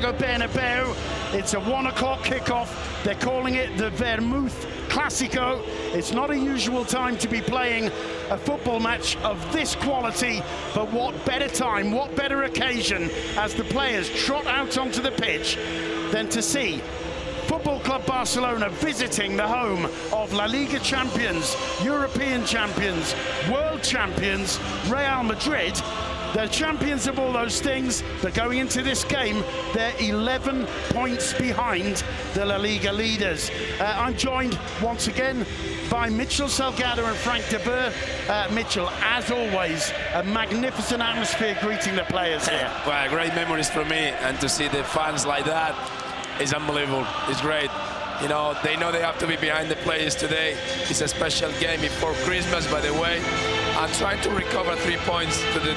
Santiago Bernabeu. It's a 1 o'clock kickoff. They're calling it the Vermouth Classico. It's not a usual time to be playing a football match of this quality, but what better time, what better occasion as the players trot out onto the pitch than to see Football Club Barcelona visiting the home of La Liga champions, European champions, world champions, Real Madrid. They're champions of all those things. They're going into this game, they're 11 points behind the La Liga leaders. I'm joined once again by Míchel Salgado and Frank de Boer. Míchel, as always, a magnificent atmosphere greeting the players here. Well, great memories for me, and to see the fans like that is unbelievable. It's great. You know they have to be behind the players today. It's a special game before Christmas, by the way. And trying to recover 3 points to the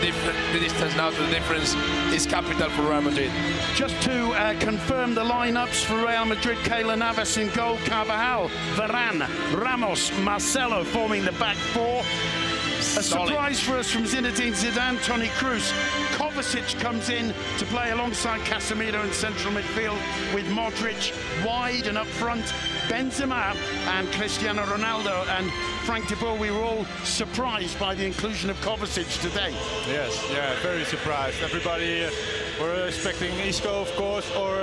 distance now, to the difference is capital for Real Madrid. Just to confirm the lineups for Real Madrid: Keylor Navas in goal, Carvajal, Varane, Ramos, Marcelo forming the back four. A surprise for us from Zinedine Zidane, Toni Kroos. Kovacic comes in to play alongside Casemiro in central midfield, with Modric wide and up front, Benzema and Cristiano Ronaldo. And Frank de Boer, we were all surprised by the inclusion of Kovacic today. Yes, yeah, very surprised. Everybody were expecting Isco, of course, or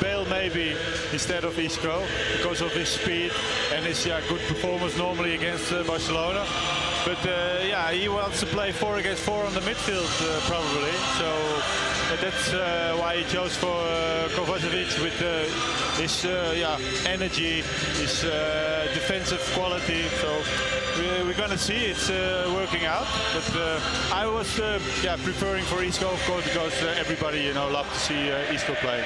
Bale maybe instead of Isco, because of his speed and his good performance normally against Barcelona. But yeah, he wants to play 4 against 4 on the midfield probably, so that's why he chose for Kovacic, with his energy, his defensive quality. So we're gonna see it's working out. But I was preferring for Isco, of course, because everybody loved to see Isco play.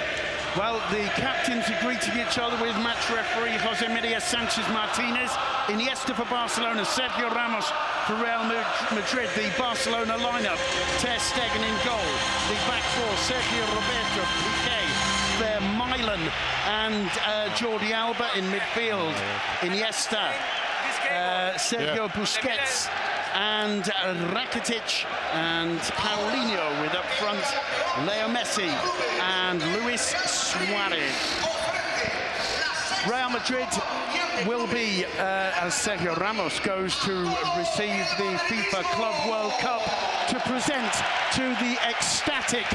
Well, the captains are greeting each other with match referee José María Sánchez-Martínez. Iniesta for Barcelona, Sergio Ramos for Real Madrid. The Barcelona lineup: Ter Stegen in goal. The back four: Sergio Roberto, Piqué, Vermaelen, and Jordi Alba in midfield. Iniesta, Sergio Busquets, and Rakitic, and Paulinho, with up front Leo Messi and Luis Suárez. Real Madrid will be, as Sergio Ramos goes to receive the FIFA Club World Cup, to present to the ecstatic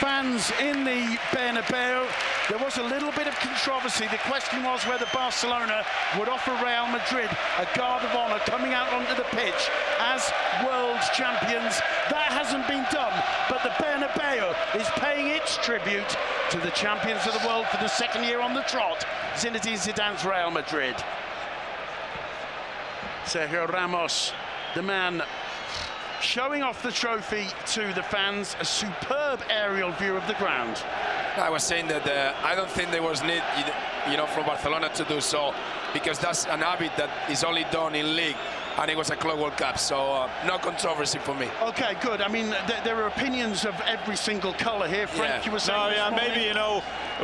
fans in the Bernabeu. There was a little bit of controversy. The question was whether Barcelona would offer Real Madrid a guard of honor coming out onto the pitch as world champions. That hasn't been done, but the Bernabeu is paying its tribute to the champions of the world for the second year on the trot, Zinedine Zidane's Real Madrid. Sergio Ramos, the man showing off the trophy to the fans, a superb aerial view of the ground. I was saying that I don't think there was need, from Barcelona to do so, because that's an habit that is only done in league, and it was a Club World Cup, so no controversy for me. Okay, good. I mean, there are opinions of every single colour here. Frank, you were saying maybe,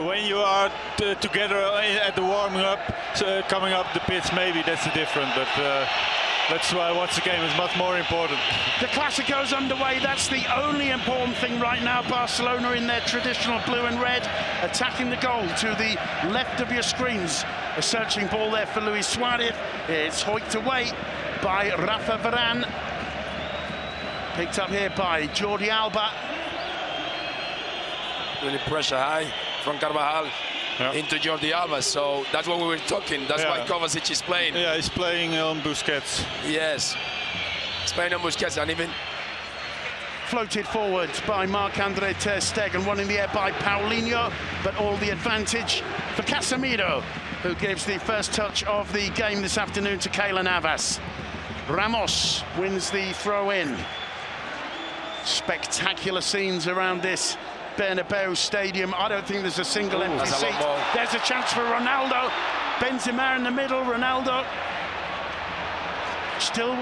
when you are together at the warming-up, coming up the pitch, maybe that's the difference, but... That's why I watch the game, is much more important. The Classico's underway. That's the only important thing right now. Barcelona in their traditional blue and red, attacking the goal to the left of your screens. A searching ball there for Luis Suárez. It's hoiked away by Rafa Varane. Picked up here by Jordi Alba. Really pressure high from Carvajal. Yeah. Into Jordi Alba, so that's what we were talking. That's why Kovacic is playing. Yeah, he's playing on Busquets. Yes, he's playing on Busquets, and even floated forward by Marc-Andre Ter Stegen, one in the air by Paulinho, but all the advantage for Casemiro, who gives the first touch of the game this afternoon to Keylor Navas. Ramos wins the throw-in. Spectacular scenes around this Bernabeu Stadium. I don't think there's a single empty seat. There's a chance for Ronaldo. Benzema in the middle. Ronaldo still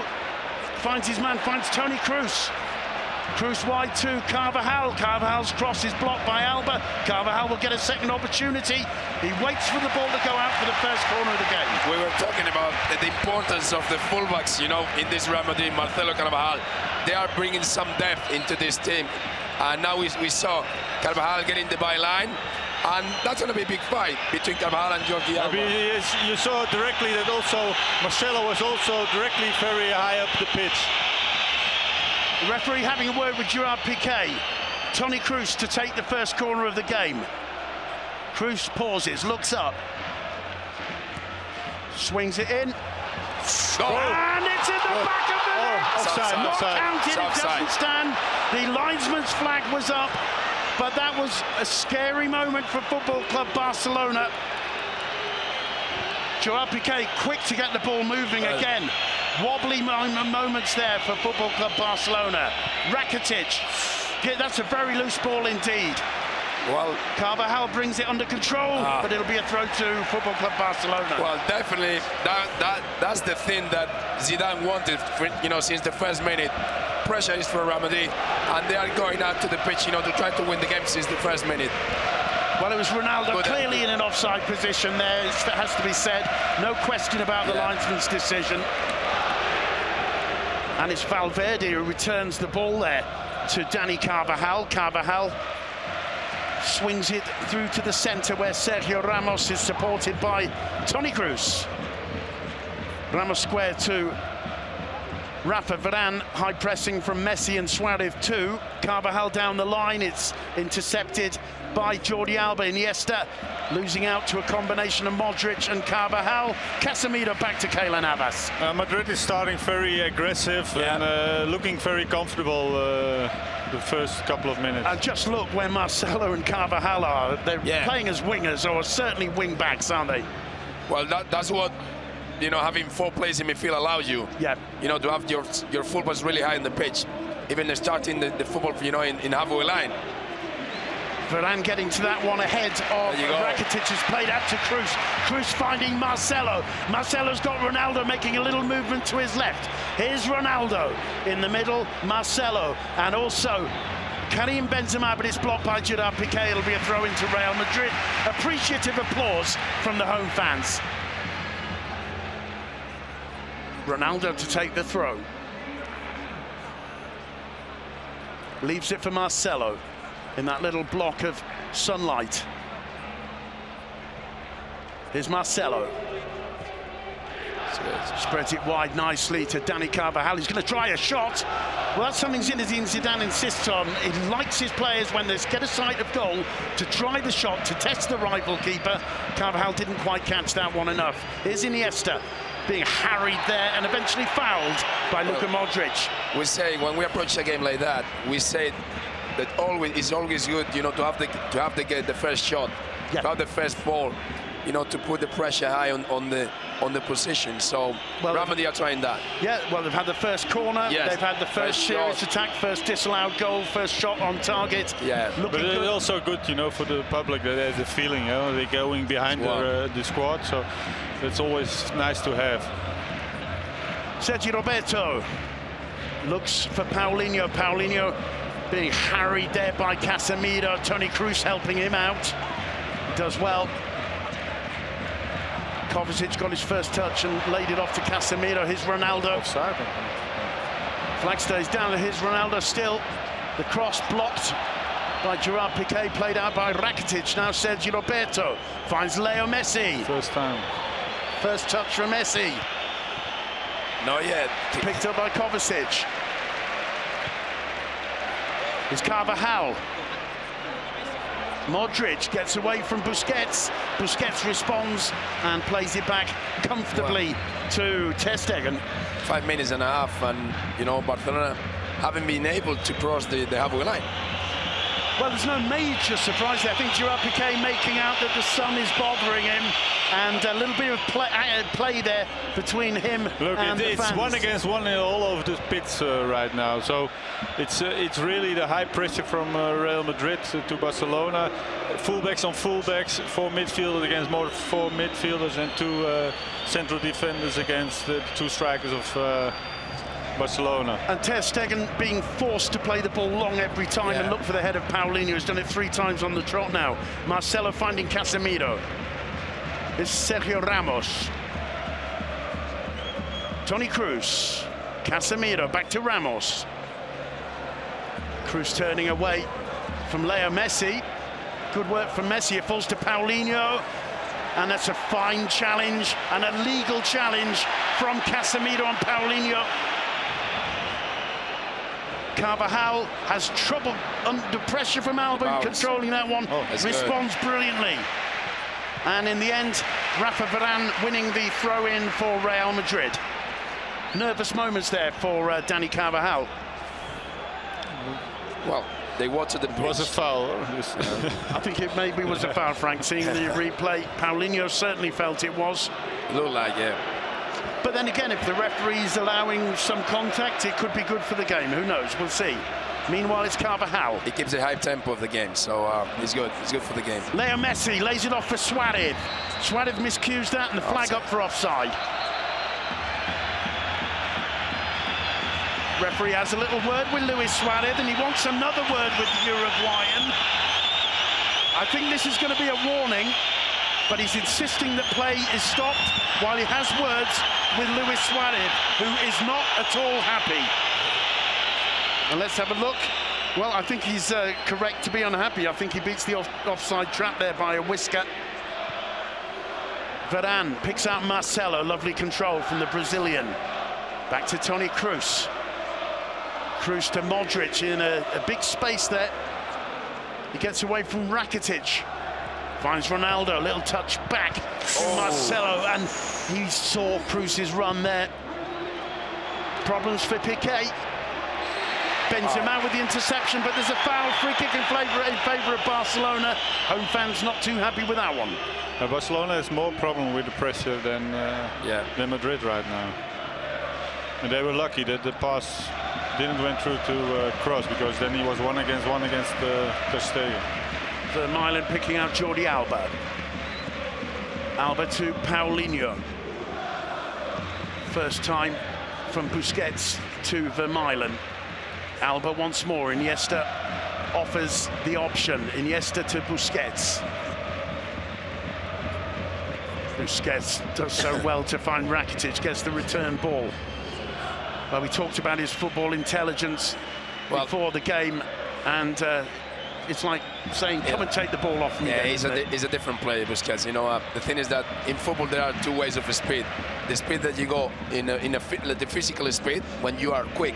finds his man, finds Toni Kroos. Kroos wide to Carvajal. Carvajal's cross is blocked by Alba. Carvajal will get a second opportunity. He waits for the ball to go out for the first corner of the game. We were talking about the importance of the fullbacks, in this Real Madrid. Marcelo, Carvajal, they are bringing some depth into this team. And now we saw Carvajal getting the byline. And that's going to be a big fight between Carvajal and Jordi Alba. Yes, you saw directly that also Marcelo was also directly very high up the pitch. The referee having a word with Gerard Piqué. Toni Kroos to take the first corner of the game. Kroos pauses, looks up. Swings it in. Goal. And it's in the back of the net. Offside, not counted, it doesn't stand. The linesman's flag was up, but that was a scary moment for Football Club Barcelona. Gerard Piqué quick to get the ball moving again. Wobbly moments there for Football Club Barcelona. Rakitic, that's a very loose ball indeed. Well, Carvajal brings it under control, but it'll be a throw to Football Club Barcelona. Well, definitely, that's the thing that Zidane wanted, since the first minute. Pressure is for Real Madrid, and they are going out to the pitch, to try to win the game since the first minute. Well, it was Ronaldo clearly in an offside position there, that has to be said. No question about the linesman's decision. And it's Valverde who returns the ball there to Dani Carvajal. Carvajal swings it through to the centre where Sergio Ramos is supported by Toni Kroos. Ramos square two. Rafa Varane high pressing from Messi and Suarez two. Carvajal down the line, it's intercepted by Jordi Alba. Iniesta losing out to a combination of Modric and Carvajal. Casemiro back to Keylor Navas. Madrid is starting very aggressive and looking very comfortable. The first couple of minutes. And just look where Marcelo and Carvajal are. They're playing as wingers, or certainly wing backs, aren't they? Well, that's what, having four players in midfield allows you. Yeah. To have your fullbacks really high in the pitch, even starting the football, in halfway line. Varane getting to that one ahead of Rakitic, has played out to Kroos. Kroos finding Marcelo. Marcelo's got Ronaldo making a little movement to his left. Here's Ronaldo in the middle, Marcelo, and also Karim Benzema, but it's blocked by Gerard Piqué. It'll be a throw into Real Madrid. Appreciative applause from the home fans. Ronaldo to take the throw. Leaves it for Marcelo. In that little block of sunlight. Here's Marcelo. Spreads it wide nicely to Dani Carvajal. He's going to try a shot. Well, that's something Zinedine Zidane insists on. He likes his players, when they get a sight of goal, to try the shot, to test the rival keeper. Carvajal didn't quite catch that one enough. Here's Iniesta, being harried there and eventually fouled by Luka Modric. We say, when we approach a game like that, we say that it's always good, to have to get the first shot, to have the first ball, to put the pressure high on the position. So Real Madrid are trying that. Yeah, well, they've had the first corner, they've had the first serious attack, first disallowed goal, first shot on target. Yeah, but it's also good, for the public that has the feeling, they're going behind the squad. So it's always nice to have. Sergi Roberto looks for Paulinho. Paulinho being harried there by Casemiro. Toni Kroos helping him out. He does well. Kovacic got his first touch and laid it off to Casemiro. Here's Ronaldo. Flag stays down. Here's Ronaldo still. The cross blocked by Gerard Piqué, played out by Rakitic. Now Sergi Roberto finds Leo Messi. First time. First touch from Messi. Not yet. Picked up by Kovacic. Is Carvajal. Modric gets away from Busquets. Busquets responds and plays it back comfortably to Ter Stegen. 5 minutes and a half, and Barcelona haven't been able to cross the halfway line. Well, there's no major surprise there. I think Gerard Piqué making out that the sun is bothering him, and a little bit of play there between him and the fans. It's 1 against 1 all over the pitch right now. So it's really the high pressure from Real Madrid to Barcelona. Fullbacks on fullbacks, 4 midfielders against more 4 midfielders, and 2 central defenders against the 2 strikers of Barcelona. And Ter Stegen being forced to play the ball long every time and look for the head of Paulinho, who's done it 3 times on the trot now. Marcelo finding Casemiro. It's Sergio Ramos. Toni Kroos. Casemiro back to Ramos. Kroos turning away from Leo Messi. Good work from Messi, it falls to Paulinho. And that's a fine challenge and a legal challenge from Casemiro on Paulinho. Carvajal has trouble under pressure from Alba, controlling that one, responds brilliantly. And in the end, Rafa Varane winning the throw-in for Real Madrid. Nervous moments there for Dani Carvajal. Well, they wanted the pitch. It was a foul. I think it maybe was a foul, Frank, seeing the replay. Paulinho certainly felt it was. Looked like, yeah. But then again, if the referee's allowing some contact, it could be good for the game. Who knows? We'll see. Meanwhile, it's Carvajal. It gives a high tempo of the game, so it's good. It's good for the game. Leo Messi lays it off for Suárez. Suárez miscues that, and the flag up for offside. Referee has a little word with Luis Suárez, and he wants another word with the Uruguayan. I think this is going to be a warning, but he's insisting that play is stopped while he has words with Luis Suárez, who is not at all happy. And let's have a look. Well, I think he's correct to be unhappy. I think he beats the offside trap there by a whisker. Varane picks out Marcelo, lovely control from the Brazilian. Back to Toni Kroos. Kroos to Modric in a big space there. He gets away from Rakitic. Finds Ronaldo, little touch back to Marcelo, and he saw Kroos's run there. Problems for Piqué. Benzema with the interception, but there's a foul, free kick in favour of Barcelona. Home fans not too happy with that one. Barcelona has more problem with the pressure than Madrid right now. And they were lucky that the pass didn't went through to Kroos, because then he was one against Ter Stegen. Vermaelen picking out Jordi Alba. Alba to Paulinho. First time from Busquets to Vermaelen. Alba once more. Iniesta offers the option. Iniesta to Busquets. Busquets does so well to find Rakitic, gets the return ball. Well, we talked about his football intelligence before the game, and it's like saying, come and take the ball off me. Yeah, then, he's a different player, Busquets. You know, the thing is that in football there are two ways of speed. The speed that you go the physical speed when you are quick,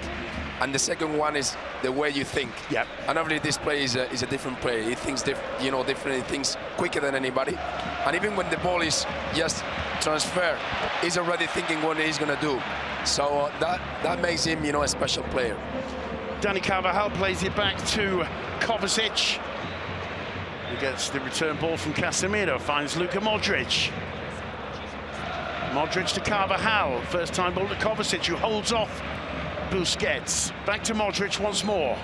and the second one is the way you think. Yeah. And obviously this player is a different player. He thinks different. He thinks quicker than anybody. And even when the ball is just transferred, he's already thinking what he's going to do. So that makes him, a special player. Dani Carvajal plays it back to Kovacic. He gets the return ball from Casemiro, finds Luka Modric. Modric to Carvajal, first time ball to Kovacic, who holds off Busquets. Back to Modric once more.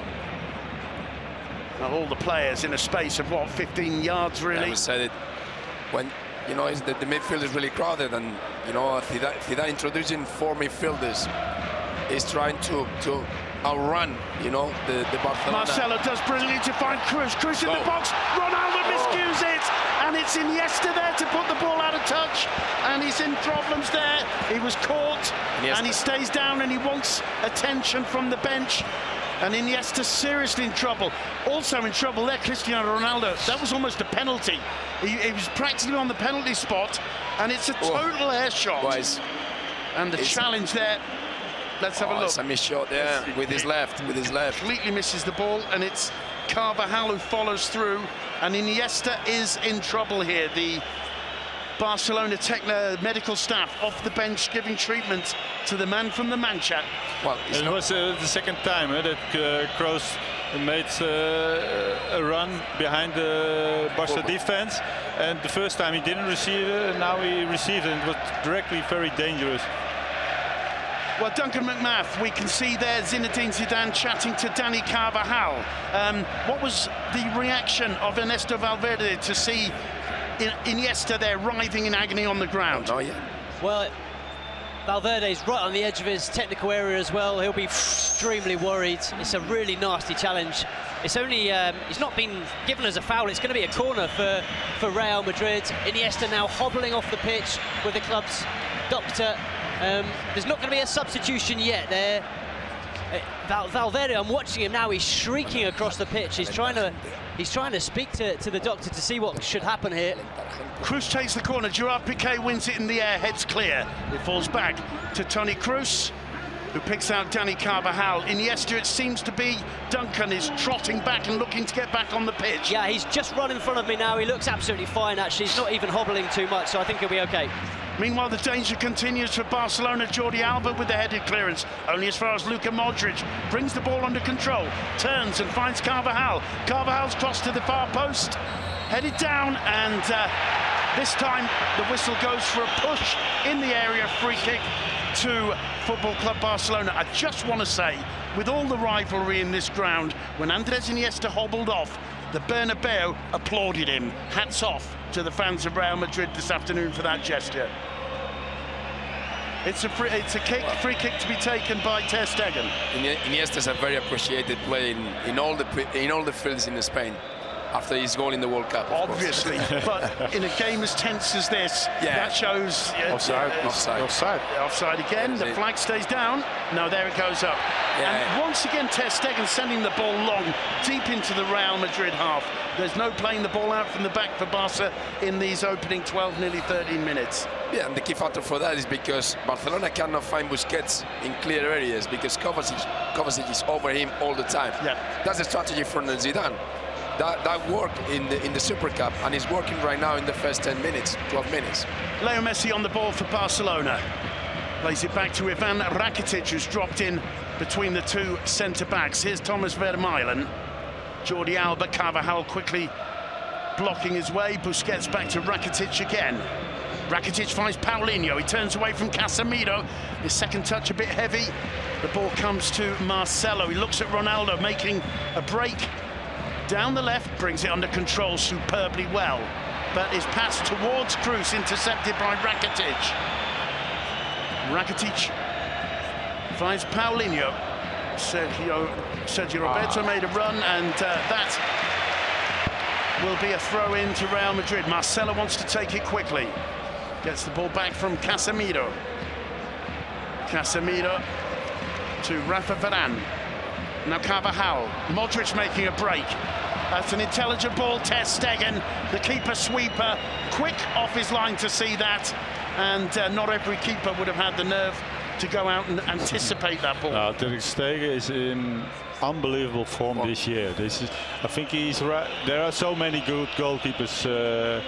Now all the players in a space of, 15 yards, really? I would say that when, the midfield is really crowded, and, Zidane introducing four midfielders is trying to outrun, the Barcelona. Marcelo does brilliantly to find Kroos. Kroos in the box. Ronaldo miscues it, and it's Iniesta there to put the ball out of touch, and he's in problems there. He was caught, Iniesta. And he stays down, and he wants attention from the bench. And Iniesta seriously in trouble. Also in trouble there, Cristiano Ronaldo. That was almost a penalty. He was practically on the penalty spot, and it's a total air shot. Boys. And the challenge there. Let's have a look. It's a missed shot there with his left. With his left, completely misses the ball, and it's Carvajal who follows through. And Iniesta is in trouble here. The Barcelona medical staff off the bench giving treatment to the man from the Manchat. Well, it was the second time that Kroos made a run behind the Barca defense, and the first time he didn't receive it, and now he received it, and it was directly very dangerous. Well, Duncan McMath, we can see there Zinedine Zidane chatting to Dani Carvajal. What was the reaction of Ernesto Valverde to see Iniesta there writhing in agony on the ground? Oh, yeah. Well, Valverde's right on the edge of his technical area as well. He'll be extremely worried. It's a really nasty challenge. It's only, it's not been given as a foul. It's going to be a corner for Real Madrid. Iniesta now hobbling off the pitch with the club's doctor. There's not going to be a substitution yet. They're Valverde, I'm watching him now, he's shrieking across the pitch. He's trying to speak to the doctor to see what should happen here. Kroos takes the corner, Gerard Piqué wins it in the air, heads clear. It falls back to Toni Kroos, who picks out Danny Carvajal. Iniesta, it seems to be Duncan, is trotting back and looking to get back on the pitch. Yeah, he's just run in front of me now. He looks absolutely fine, actually. He's not even hobbling too much, so I think he'll be OK. Meanwhile, the danger continues for Barcelona. Jordi Alba with the headed clearance, only as far as Luka Modric. Brings the ball under control, turns and finds Carvajal. Carvajal's cross to the far post, headed down, and this time the whistle goes for a push in the area, free kick to Football Club Barcelona. I just want to say, with all the rivalry in this ground, when Andres Iniesta hobbled off, the Bernabéu applauded him. Hats off to the fans of Real Madrid this afternoon for that gesture. It's a free kick to be taken by Ter Stegen. Iniesta is a very appreciated player in all the fields in Spain. After his goal in the World Cup, obviously. But in a game as tense as this, that shows offside again. The flag stays down. No, there it goes up. And once again, Ter Stegen sending the ball long, deep into the Real Madrid half. There's no playing the ball out from the back for Barca in these opening 12, nearly 13 minutes. Yeah, and the key factor for that is because Barcelona cannot find Busquets in clear areas because Kovacic is over him all the time. Yeah, that's the strategy from Zidane. That worked in the Super Cup, and is working right now in the first 10 minutes, 12 minutes. Leo Messi on the ball for Barcelona. Plays it back to Ivan Rakitic, who's dropped in between the two centre-backs. Here's Thomas Vermaelen. Jordi Alba, Carvajal quickly blocking his way. Busquets back to Rakitic again. Rakitic finds Paulinho. He turns away from Casemiro. His second touch a bit heavy. The ball comes to Marcelo. He looks at Ronaldo, making a break. Down the left, brings it under control superbly well, but is passed towards Kroos, intercepted by Rakitic. Rakitic finds Paulinho. Sergi Roberto made a run, and that will be a throw-in to Real Madrid. Marcelo wants to take it quickly. Gets the ball back from Casemiro. Casemiro to Rafa Varane. Now Carvajal, Modric making a break. That's an intelligent ball, Ter Stegen, the keeper sweeper, quick off his line to see that, and not every keeper would have had the nerve to go out and anticipate that ball. No, Ter Stegen is in unbelievable form this year. I think he's right. There are so many good goalkeepers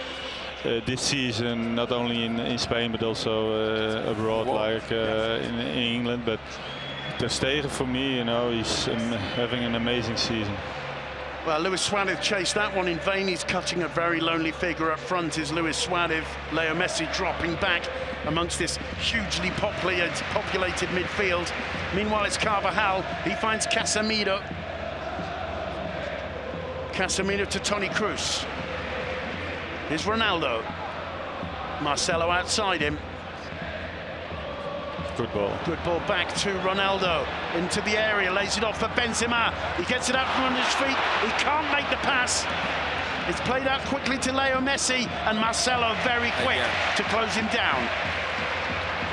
this season, not only in Spain but also abroad, like in England, but Ter Stegen, for me, you know, he's having an amazing season. Well, Luis Suárez chased that one in vain. He's cutting a very lonely figure up front, is Luis Suárez. Leo Messi dropping back amongst this hugely populated midfield. Meanwhile, it's Carvajal. He finds Casemiro. Casemiro to Toni Kroos. Here's Ronaldo. Marcelo outside him. Good ball. Good ball back to Ronaldo, into the area, lays it off for Benzema. He gets it out from under his feet, he can't make the pass. It's played out quickly to Leo Messi, and Marcelo very quick to close him down.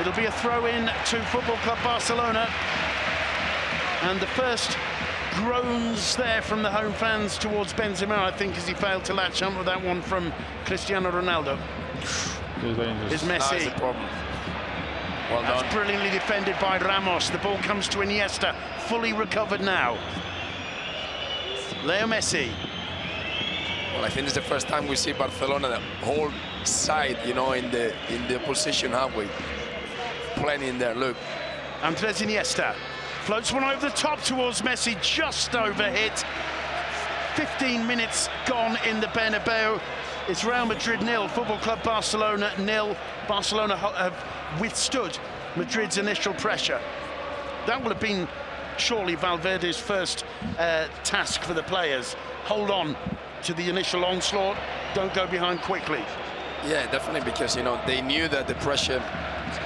It'll be a throw-in to Football Club Barcelona. And the first groans there from the home fans towards Benzema, I think, as he failed to latch on with that one from Cristiano Ronaldo. It's Messi. That's a problem. Well done. That's brilliantly defended by Ramos. The ball comes to Iniesta, fully recovered now. Leo Messi. Well, I think it's the first time we see Barcelona, the whole side, you know, in the opposition halfway. Plenty in there, look. Andres Iniesta floats one over the top towards Messi, just over hit. 15 minutes gone in the Bernabeu. It's Real Madrid nil, Football Club Barcelona nil. Barcelona have withstood Madrid's initial pressure. That would have been surely Valverde's first task for the players. Hold on to the initial onslaught, don't go behind quickly. Yeah, definitely, because, you know, they knew that the pressure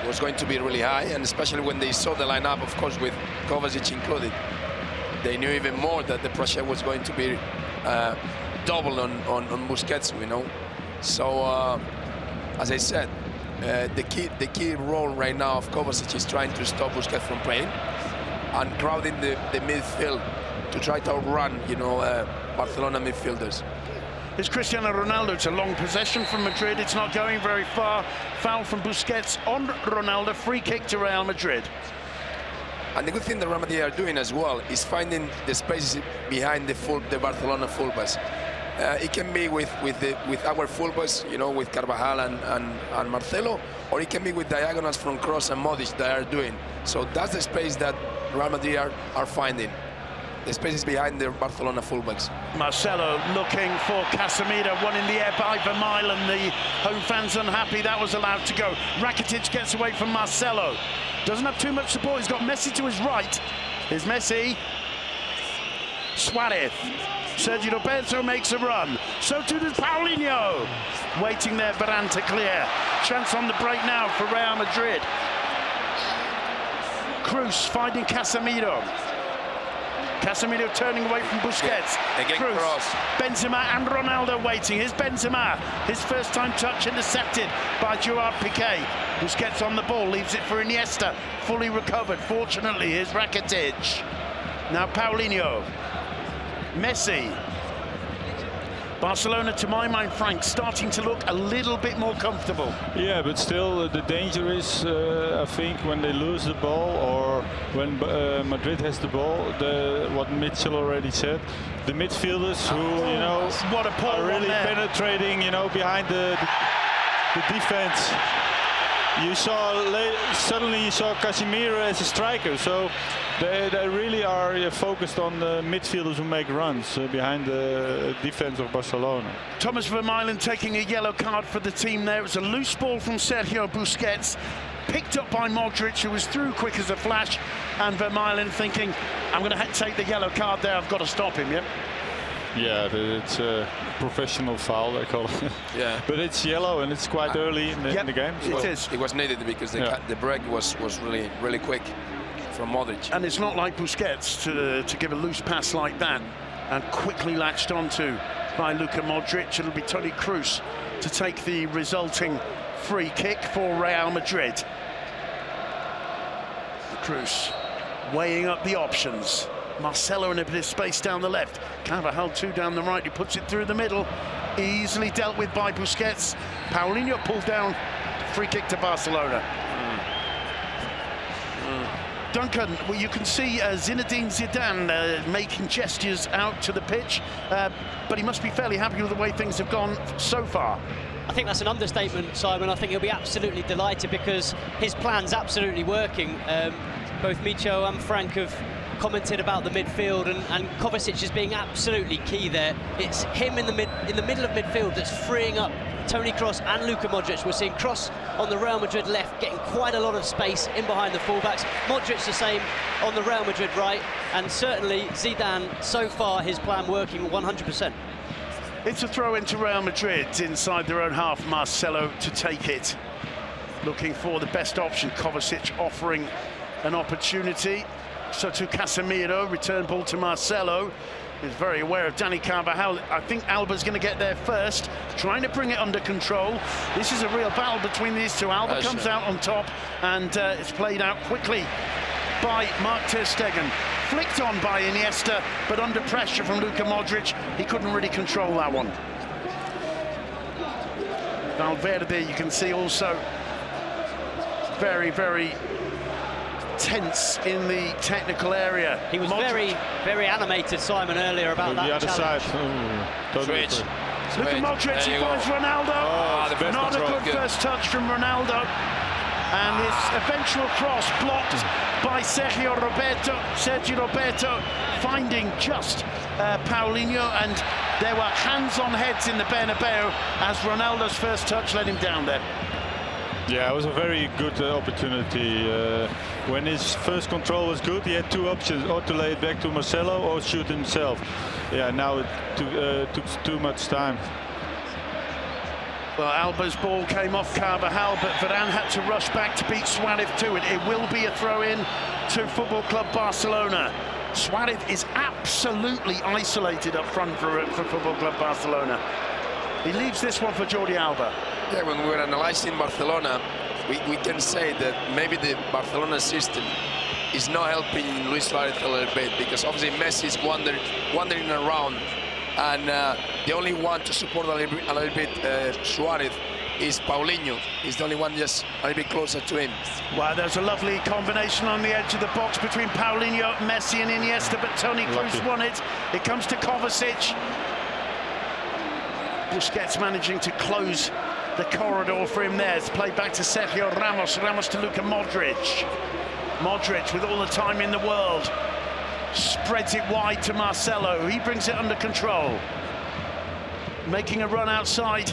was going to be really high, and especially when they saw the lineup, of course, with Kovacic included, they knew even more that the pressure was going to be double on Busquets, you know. So as I said, the key role right now of Kovacic is trying to stop Busquets from playing, and crowding the midfield to try to outrun, you know, Barcelona midfielders. It's Cristiano Ronaldo. It's a long possession from Madrid. It's not going very far. Foul from Busquets on Ronaldo. Free kick to Real Madrid. And the good thing that Real Madrid are doing as well is finding the spaces behind the Barcelona fullbacks. It can be with our fullbacks, you know, with Carvajal and Marcelo, or it can be with diagonals from Kroos and Modric they are doing. So that's the space that Real Madrid are finding. The spaces behind the Barcelona fullbacks. Marcelo looking for Casemiro, one in the air by Vermaelen. The home fans unhappy, that was allowed to go. Rakitic gets away from Marcelo. Doesn't have too much support, he's got Messi to his right. Here's Messi. Suárez. Sergi Roberto makes a run. So too does Paulinho. Waiting there, Varane to clear. Chance on the break now for Real Madrid. Kroos finding Casemiro. Casemiro turning away from Busquets. Again, Kroos. Benzema and Ronaldo waiting. Here's Benzema. His first time touch intercepted by Gerard Piqué. Busquets on the ball, leaves it for Iniesta. Fully recovered, fortunately. Here's Rakitic. Now Paulinho. Messi. Barcelona, to my mind, Frank, starting to look a little bit more comfortable. Yeah, but still the danger is, I think, when they lose the ball or when Madrid has the ball, what Mitchell already said, the midfielders who, you know, what a are really penetrating, you know, behind the defense. You saw suddenly you saw Casemiro as a striker, so they really are focused on the midfielders who make runs behind the defense of Barcelona. Thomas Vermaelen taking a yellow card for the team there. It was a loose ball from Sergio Busquets, picked up by Modric, who was through quick as a flash, and Vermaelen thinking, I'm going to take the yellow card there, I've got to stop him, yep. Yeah, it's a professional foul, they call it. Yeah. But it's yellow and it's quite early in the game. So. It is. It was needed because the break was really quick from Modric. And it's not like Busquets to give a loose pass like that and quickly latched onto by Luka Modric. It'll be Toni Kroos to take the resulting free kick for Real Madrid. Kroos weighing up the options. Marcelo in a bit of space down the left. Carvajal two down the right, he puts it through the middle. Easily dealt with by Busquets. Paulinho pulled down, free kick to Barcelona. Duncan, well, you can see Zinedine Zidane making gestures out to the pitch, but he must be fairly happy with the way things have gone so far. I think that's an understatement, Simon. I think he'll be absolutely delighted because his plan's absolutely working. Both Micho and Frank have commented about the midfield, and Kovacic is being absolutely key there. It's him in the middle of midfield that's freeing up Toni Kroos and Luka Modric. We're seeing Kroos on the Real Madrid left getting quite a lot of space in behind the fullbacks. Modric the same on the Real Madrid right, and certainly Zidane, so far his plan working 100%. It's a throw into Real Madrid inside their own half. Marcelo to take it, looking for the best option. Kovacic offering an opportunity. So to Casemiro, return ball to Marcelo. He's very aware of Dani Carvajal. I think Alba's going to get there first, trying to bring it under control. This is a real battle between these two. Alba comes out on top, and it's played out quickly by Mark Ter Stegen. Flicked on by Iniesta, but under pressure from Luka Modric, he couldn't really control that one. Valverde, you can see also, very, very tense in the technical area. He was very, very animated, Simon, earlier about that challenge. The other side. Look at Modric, he finds Ronaldo. Oh, not a good first touch from Ronaldo. And his eventual cross blocked by Sergi Roberto finding just Paulinho, and there were hands-on heads in the Bernabéu as Ronaldo's first touch let him down there. Yeah, it was a very good opportunity. When his first control was good, he had two options, or to lay it back to Marcelo or shoot himself. Yeah, now it took too much time. Well, Alba's ball came off Carvajal, but Varane had to rush back to beat Suárez to it. It will be a throw-in to Football Club Barcelona. Suárez is absolutely isolated up front for Football Club Barcelona. He leaves this one for Jordi Alba. Yeah, when we were analysing Barcelona, we can say that maybe the Barcelona system is not helping Luis Suarez a little bit, because obviously Messi is wandering around, and the only one to support a little bit Suarez is Paulinho. He's the only one just a little bit closer to him. Wow, there's a lovely combination on the edge of the box between Paulinho, Messi and Iniesta, but Toni Kroos won it. It comes to Kovacic. Busquets managing to close the corridor for him there. It's played back to Sergio Ramos, Ramos to Luka Modric. Modric, with all the time in the world, spreads it wide to Marcelo. He brings it under control. Making a run outside.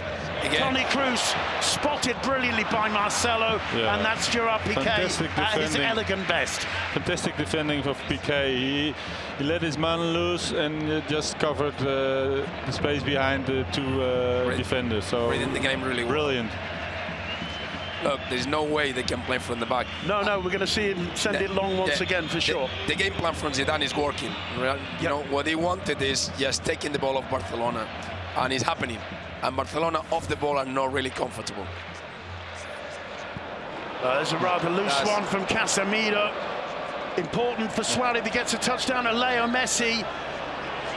Toni Kroos spotted brilliantly by Marcelo, and that's Gerard Piqué at his elegant best. Fantastic defending of Piqué. He let his man loose and just covered the space behind the two defenders. So reading the game really well. Brilliant. Look, there's no way they can play from the back. No, no, we're going to see him send it long once again, for sure. The game plan from Zidane is working. You know, what he wanted is just taking the ball off Barcelona, and it's happening. And Barcelona off the ball are not really comfortable. There's a rather loose one from Casemiro. Important for Suárez. He gets a touchdown at Leo Messi.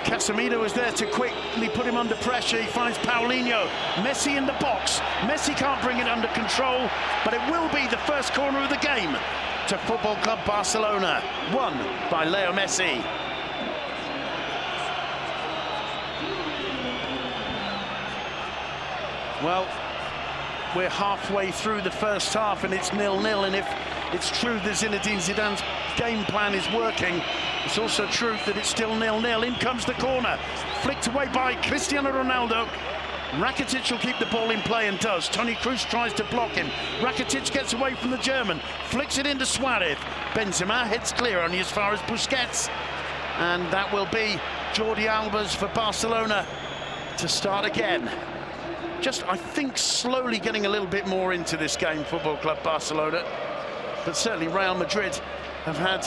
Casemiro is there to quickly put him under pressure. He finds Paulinho. Messi in the box. Messi can't bring it under control, but it will be the first corner of the game to Football Club Barcelona, won by Leo Messi. Well, we're halfway through the first half and it's 0-0, and if it's true that Zinedine Zidane's game plan is working, it's also true that it's still 0-0. In comes the corner, flicked away by Cristiano Ronaldo. Rakitic will keep the ball in play and does. Toni Kroos tries to block him. Rakitic gets away from the German, flicks it into Suarez. Benzema heads clear only as far as Busquets, and that will be Jordi Alba's for Barcelona to start again. Just, I think, slowly getting a little bit more into this game, Football Club Barcelona. But certainly Real Madrid have had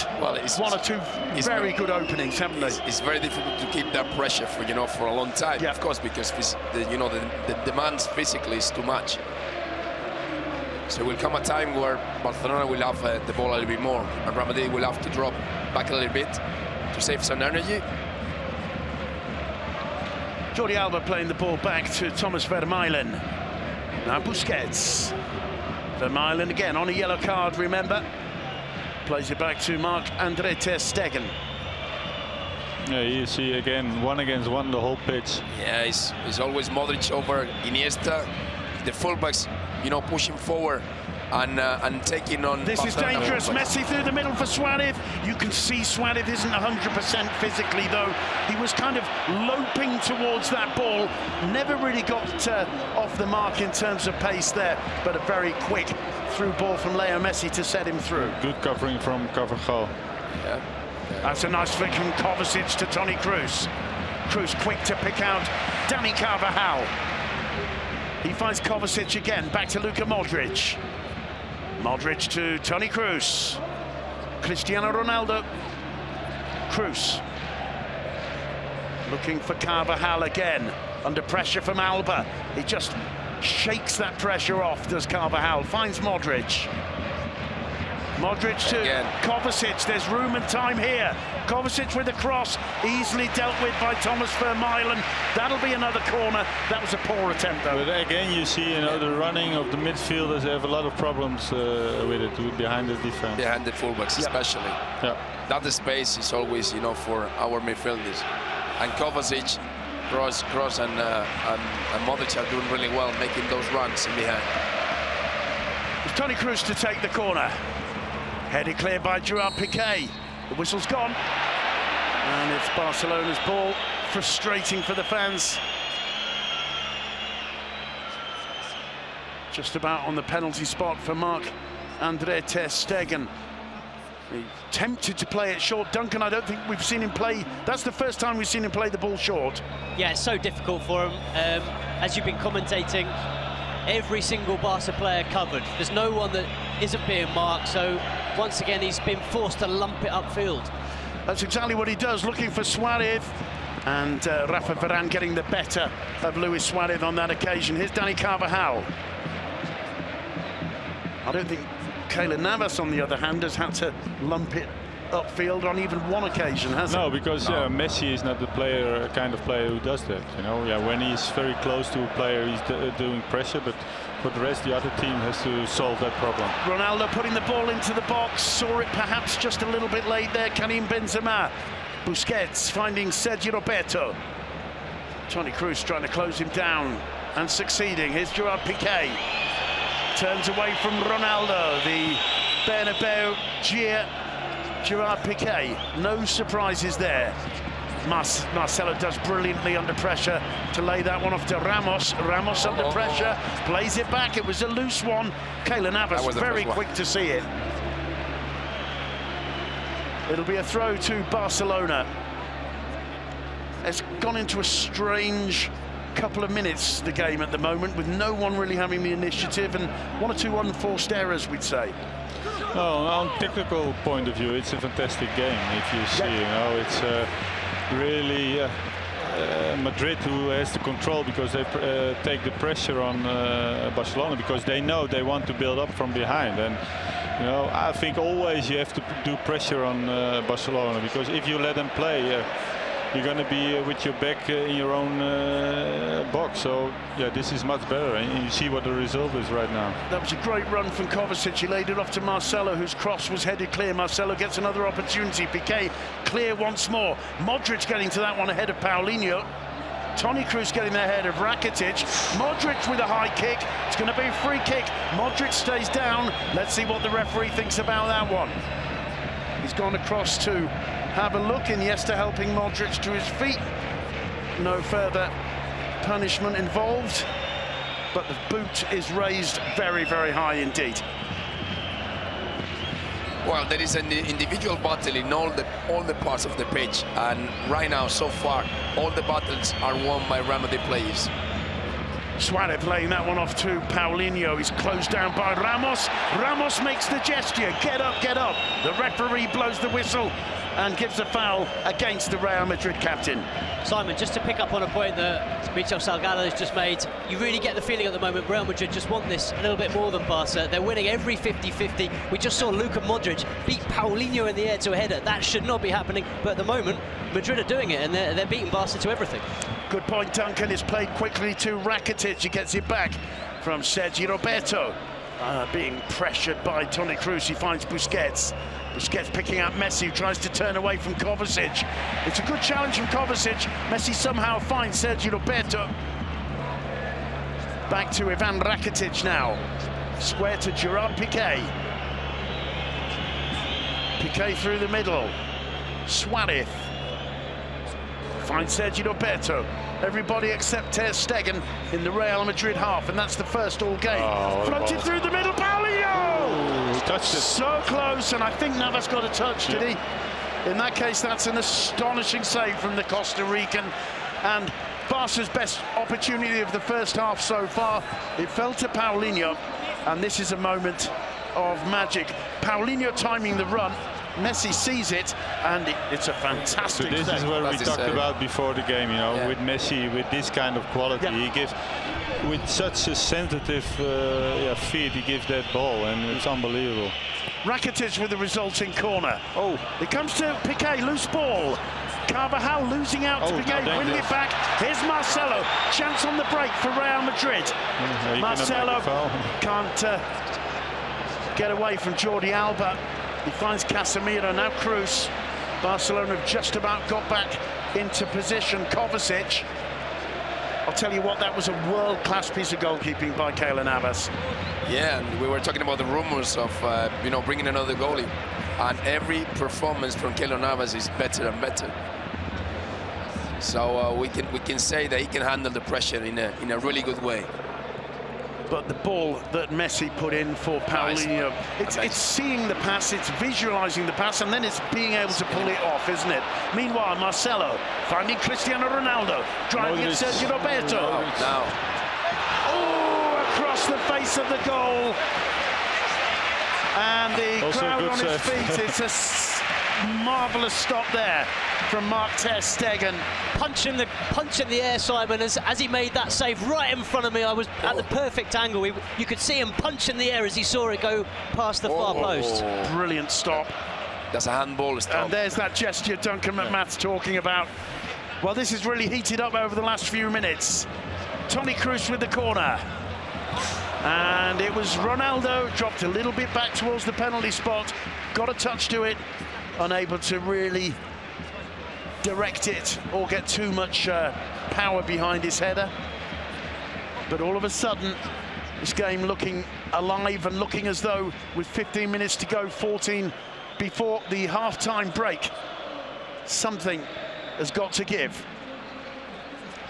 one or two very good openings, haven't they? It's very difficult to keep that pressure for, you know, for a long time, of course, because you know, the demands physically is too much. So will come a time where Barcelona will have the ball a little bit more, and Real Madrid will have to drop back a little bit to save some energy. Jordi Alba playing the ball back to Thomas Vermaelen. Now Busquets. Vermaelen again on a yellow card, remember. Plays it back to Marc-Andre Ter Stegen. Yeah, you see again, one against one, the whole pitch. Yeah, it's always Modric over Iniesta. The fullbacks, you know, pushing forward and taking on... This is dangerous. Messi through the middle for Suárez. You can see Suárez isn't 100% physically, though. He was kind of loping towards that ball. Never really got off the mark in terms of pace there, but a very quick through ball from Leo Messi to set him through. Good covering from Carvajal. Yeah. That's a nice flick from Kovacic to Toni Kroos. Kroos quick to pick out Dani Carvajal. He finds Kovacic again, back to Luka Modric. Modric to Toni Kroos. Cristiano Ronaldo. Kroos. Looking for Carvajal again. Under pressure from Alba. He just shakes that pressure off, does Carvajal. Finds Modric. Modric to Kovacic. There's room and time here. Kovacic with a cross. Easily dealt with by Thomas Vermaelen. That'll be another corner. That was a poor attempt, though. But again, you see, you know, the running of the midfielders. They have a lot of problems with it behind the defense. Behind the fullbacks, especially. Yeah. That space is always, you know, for our midfielders. And Kovacic, Kroos and Modric are doing really well, making those runs in behind. It's Toni Kroos to take the corner. Headed clear by Gerard Piqué. The whistle's gone. And it's Barcelona's ball. Frustrating for the fans. Just about on the penalty spot for Marc-Andre Ter Stegen. He tempted to play it short. Duncan, I don't think we've seen him play. That's the first time we've seen him play the ball short. Yeah, it's so difficult for him. As you've been commentating, every single Barca player covered. There's no one that isn't being marked, so once again he's been forced to lump it upfield. That's exactly what he does, looking for Suarez, and Rafa Varane getting the better of Luis Suarez on that occasion. Here's Dani Carvajal. I don't think Keylor Navas, on the other hand, has had to lump it upfield on even one occasion, has it? No, because Messi is not the player, kind of player who does that. You know, when he's very close to a player, he's doing pressure, but for the rest, the other team has to solve that problem. Ronaldo putting the ball into the box, saw it perhaps just a little bit late there. Karim Benzema, Busquets finding Sergi Roberto. Toni Kroos trying to close him down and succeeding. Here's Gerard Piqué. Turns away from Ronaldo. The Bernabéu jeer. Gerard Piqué. No surprises there. Marcelo does brilliantly under pressure to lay that one off to Ramos. Ramos under pressure, plays it back. It was a loose one. Keylor Navas very quick to see it. It'll be a throw to Barcelona. It's gone into a strange couple of minutes, the game at the moment, with no one really having the initiative and one or two unforced errors, we'd say. No, on technical point of view, it's a fantastic game. If you see, you know, it's really Madrid who has to control, because they take the pressure on Barcelona, because they know they want to build up from behind. And you know, I think always you have to do pressure on Barcelona, because if you let them play, you're going to be with your back in your own box. So, yeah, this is much better. And you see what the result is right now. That was a great run from Kovacic. He laid it off to Marcelo, whose cross was headed clear. Marcelo gets another opportunity. Piqué clear once more. Modric getting to that one ahead of Paulinho. Toni Kroos getting their head of Rakitic. Modric with a high kick. It's going to be a free kick. Modric stays down. Let's see what the referee thinks about that one. He's gone across to have a look. Iniesta helping Modric to his feet. No further punishment involved, but the boot is raised very, very high indeed. Well, there is an individual battle in all the parts of the pitch, and right now, so far, all the battles are won by Real Madrid players. Suárez playing that one off to Paulinho. He's closed down by Ramos. Ramos makes the gesture. Get up, get up. The referee blows the whistle and gives a foul against the Real Madrid captain. Simon, just to pick up on a point that Míchel Salgado has just made, you really get the feeling at the moment Real Madrid just want this a little bit more than Barca. They're winning every 50-50. We just saw Luka Modric beat Paulinho in the air to a header. That should not be happening, but at the moment, Madrid are doing it, and they're beating Barca to everything. Good point, Duncan. It's played quickly to Rakitic. He gets it back from Sergi Roberto. Being pressured by Toni Kroos, he finds Busquets. Busquets picking up Messi, who tries to turn away from Kovacic. It's a good challenge from Kovacic. Messi somehow finds Sergi Roberto. Back to Ivan Rakitic now. Square to Gerard Piqué. Piqué through the middle. Suarez finds Sergi Roberto. Everybody except Ter Stegen in the Real Madrid half, and that's the first all game. Floated through the middle, Paulinho! He touched it. So close, and I think Navas got a touch, did he? In that case, that's an astonishing save from the Costa Rican, and Barca's best opportunity of the first half so far. It fell to Paulinho, and this is a moment of magic. Paulinho timing the run. Messi sees it, and it's a fantastic save. So this is where we talked about before the game, you know, with Messi, with this kind of quality. He gives, with such a sensitive feet, he gives that ball, and it's unbelievable. Rakitic with the resulting corner. Oh, it comes to Piqué, loose ball. Carvajal losing out to Piqué, winning it back. Here's Marcelo, chance on the break for Real Madrid. Marcelo can't get away from Jordi Alba. He finds Casemiro, now Kroos. Barcelona have just about got back into position. Kovacic, I'll tell you what, that was a world-class piece of goalkeeping by Keylor Navas. Yeah, and we were talking about the rumors of, you know, bringing another goalie. And every performance from Keylor Navas is better and better. So we can say that he can handle the pressure in a really good way. But the ball that Messi put in for Paulinho, it's seeing the pass, it's visualising the pass, and then it's being able to pull it off, isn't it? Meanwhile, Marcelo finding Cristiano Ronaldo, driving at Sergio Roberto. Oh, across the face of the goal. And the crowd on his feet. It's a marvellous stop there from Mark Ter Stegen. Punch in the air, Simon, as he made that save right in front of me. I was at the perfect angle. You could see him punch in the air as he saw it go past the far post. Brilliant stop. That's a handball. And there's that gesture Duncan McMath's talking about. Well, this has really heated up over the last few minutes. Toni Kroos with the corner. And it was Ronaldo, dropped a little bit back towards the penalty spot, got a touch to it, unable to really direct it or get too much power behind his header. But all of a sudden, this game looking alive and looking as though, with 15 minutes to go, 14 before the half-time break, something has got to give.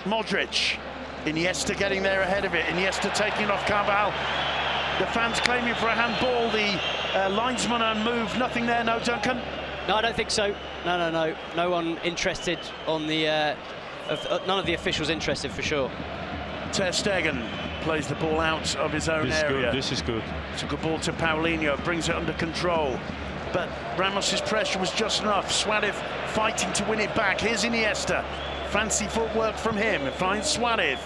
Modric. Iniesta getting there ahead of it. Iniesta taking off Carvajal. The fans claiming for a handball. The linesman unmoved. Nothing there, no, Duncan? No, I don't think so. No, no, no. No one interested on the... none of the officials interested, for sure. Ter Stegen plays the ball out of his own area. This is good. Took a ball to Paulinho. Brings it under control. But Ramos's pressure was just enough. Suárez fighting to win it back. Here's Iniesta. Fancy footwork from him, and finds Suárez.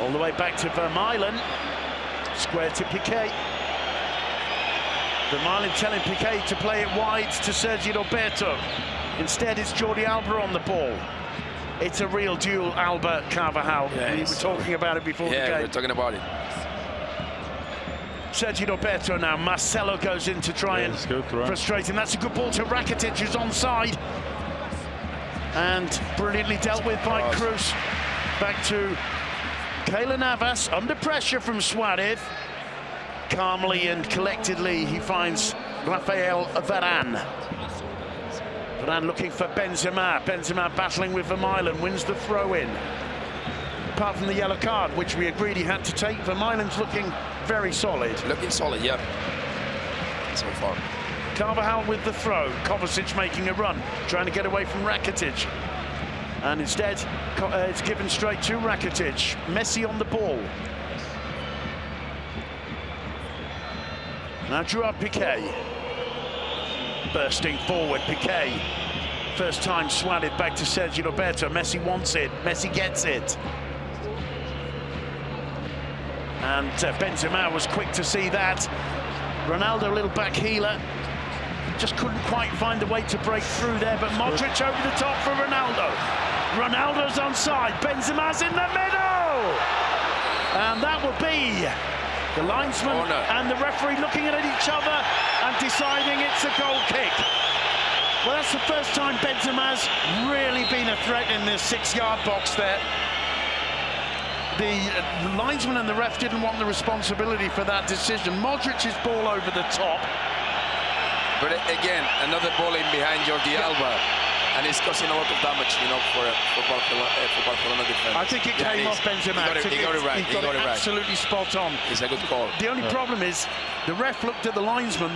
All the way back to Vermaelen. Square to Piqué. Vermaelen telling Piqué to play it wide to Sergi Roberto. Instead, it's Jordi Alba on the ball. It's a real duel, Alba Carvajal. Yeah, we were talking about it before the game. Yeah, we were talking about it. Sergi Roberto now. Marcelo goes in to try and frustrate him. That's a good ball to Rakitic, who's onside. And brilliantly dealt with by Kroos. Back to Keylor Navas, under pressure from Suárez. Calmly and collectedly, he finds Rafael Varane. Varane looking for Benzema. Benzema battling with Vermaelen, wins the throw-in. Apart from the yellow card, which we agreed he had to take, Vermaelen's looking very solid. Looking solid, yeah. So far. Carvajal with the throw, Kovacic making a run, trying to get away from Rakitic. And instead, it's given straight to Rakitic. Messi on the ball. Now Gerard Piqué. Bursting forward, Piqué. First time Suárez back to Sergi Roberto. Messi wants it, Messi gets it. And Benzema was quick to see that. Ronaldo a little back heeler. Just couldn't quite find a way to break through there, but Modric over the top for Ronaldo. Ronaldo's onside, Benzema's in the middle! And that will be the linesman and the referee looking at each other and deciding it's a goal kick. Well, that's the first time Benzema's really been a threat in this 6-yard box there. The linesman and the ref didn't want the responsibility for that decision. Modric's ball over the top. But again, another ball in behind Jordi Alba, and it's causing a lot of damage, you know, for Barcelona defense. I think it came off Benzema. He got it right. Absolutely spot on. It's a good call. The only problem is the ref looked at the linesman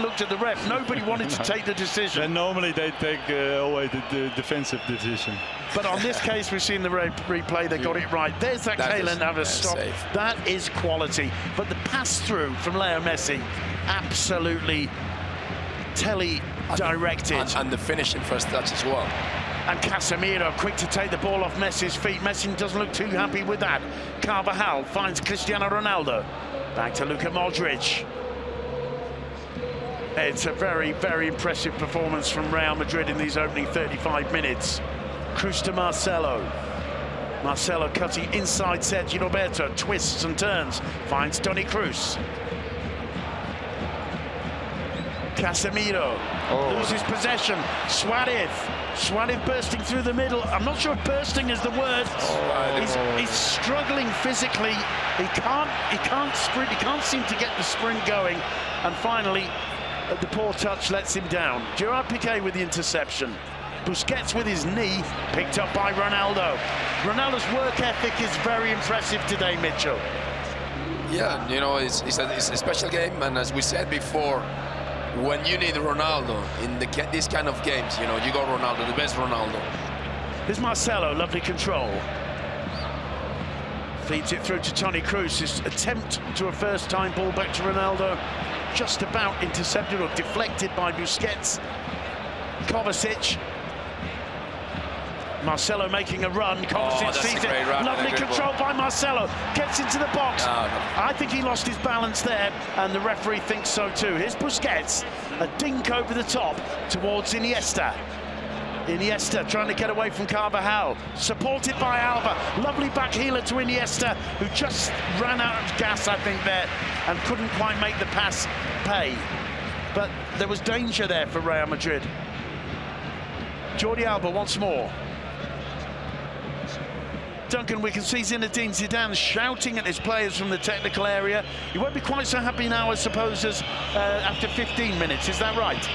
looked at the ref. Nobody wanted to take the decision. And normally they take away the defensive decision. But on this case, we've seen the replay. They got it right. There's that Keylor Navas stop. Safe. That is quality. But the pass through from Leo Messi, absolutely. Tele-directed. And the finishing first touch as well. And Casemiro quick to take the ball off Messi's feet. Messi doesn't look too happy with that. Carvajal finds Cristiano Ronaldo. Back to Luka Modric. It's a very, very impressive performance from Real Madrid in these opening 35 minutes. Kroos to Marcelo. Marcelo cutting inside Sergi Roberto. Twists and turns. Finds Toni Kroos. Casemiro loses possession. Suárez bursting through the middle. I'm not sure if bursting is the word. He's struggling physically. He can't sprint. He can't seem to get the sprint going. And finally, the poor touch lets him down. Gerard Piqué with the interception. Busquets with his knee, picked up by Ronaldo. Ronaldo's work ethic is very impressive today, Mitchell. Yeah, you know, it's a special game, and as we said before, when you need Ronaldo in these kind of games, you know, you got Ronaldo, the best Ronaldo. Here's Marcelo, lovely control. Feeds it through to Toni Kroos. His attempt to a first-time ball back to Ronaldo, just about intercepted or deflected by Busquets. Kovacic. Marcelo making a run. Kovacic sees it. Lovely control by Marcelo. Gets into the box. I think he lost his balance there, and the referee thinks so too. Here's Busquets. A dink over the top towards Iniesta. Iniesta trying to get away from Carvajal, supported by Alba. Lovely back healer to Iniesta, who just ran out of gas, I think, there, and couldn't quite make the pass pay. But there was danger there for Real Madrid. Jordi Alba once more. Duncan, we can see Zinedine Zidane shouting at his players from the technical area. He won't be quite so happy now, I suppose, as after 15 minutes. Is that right?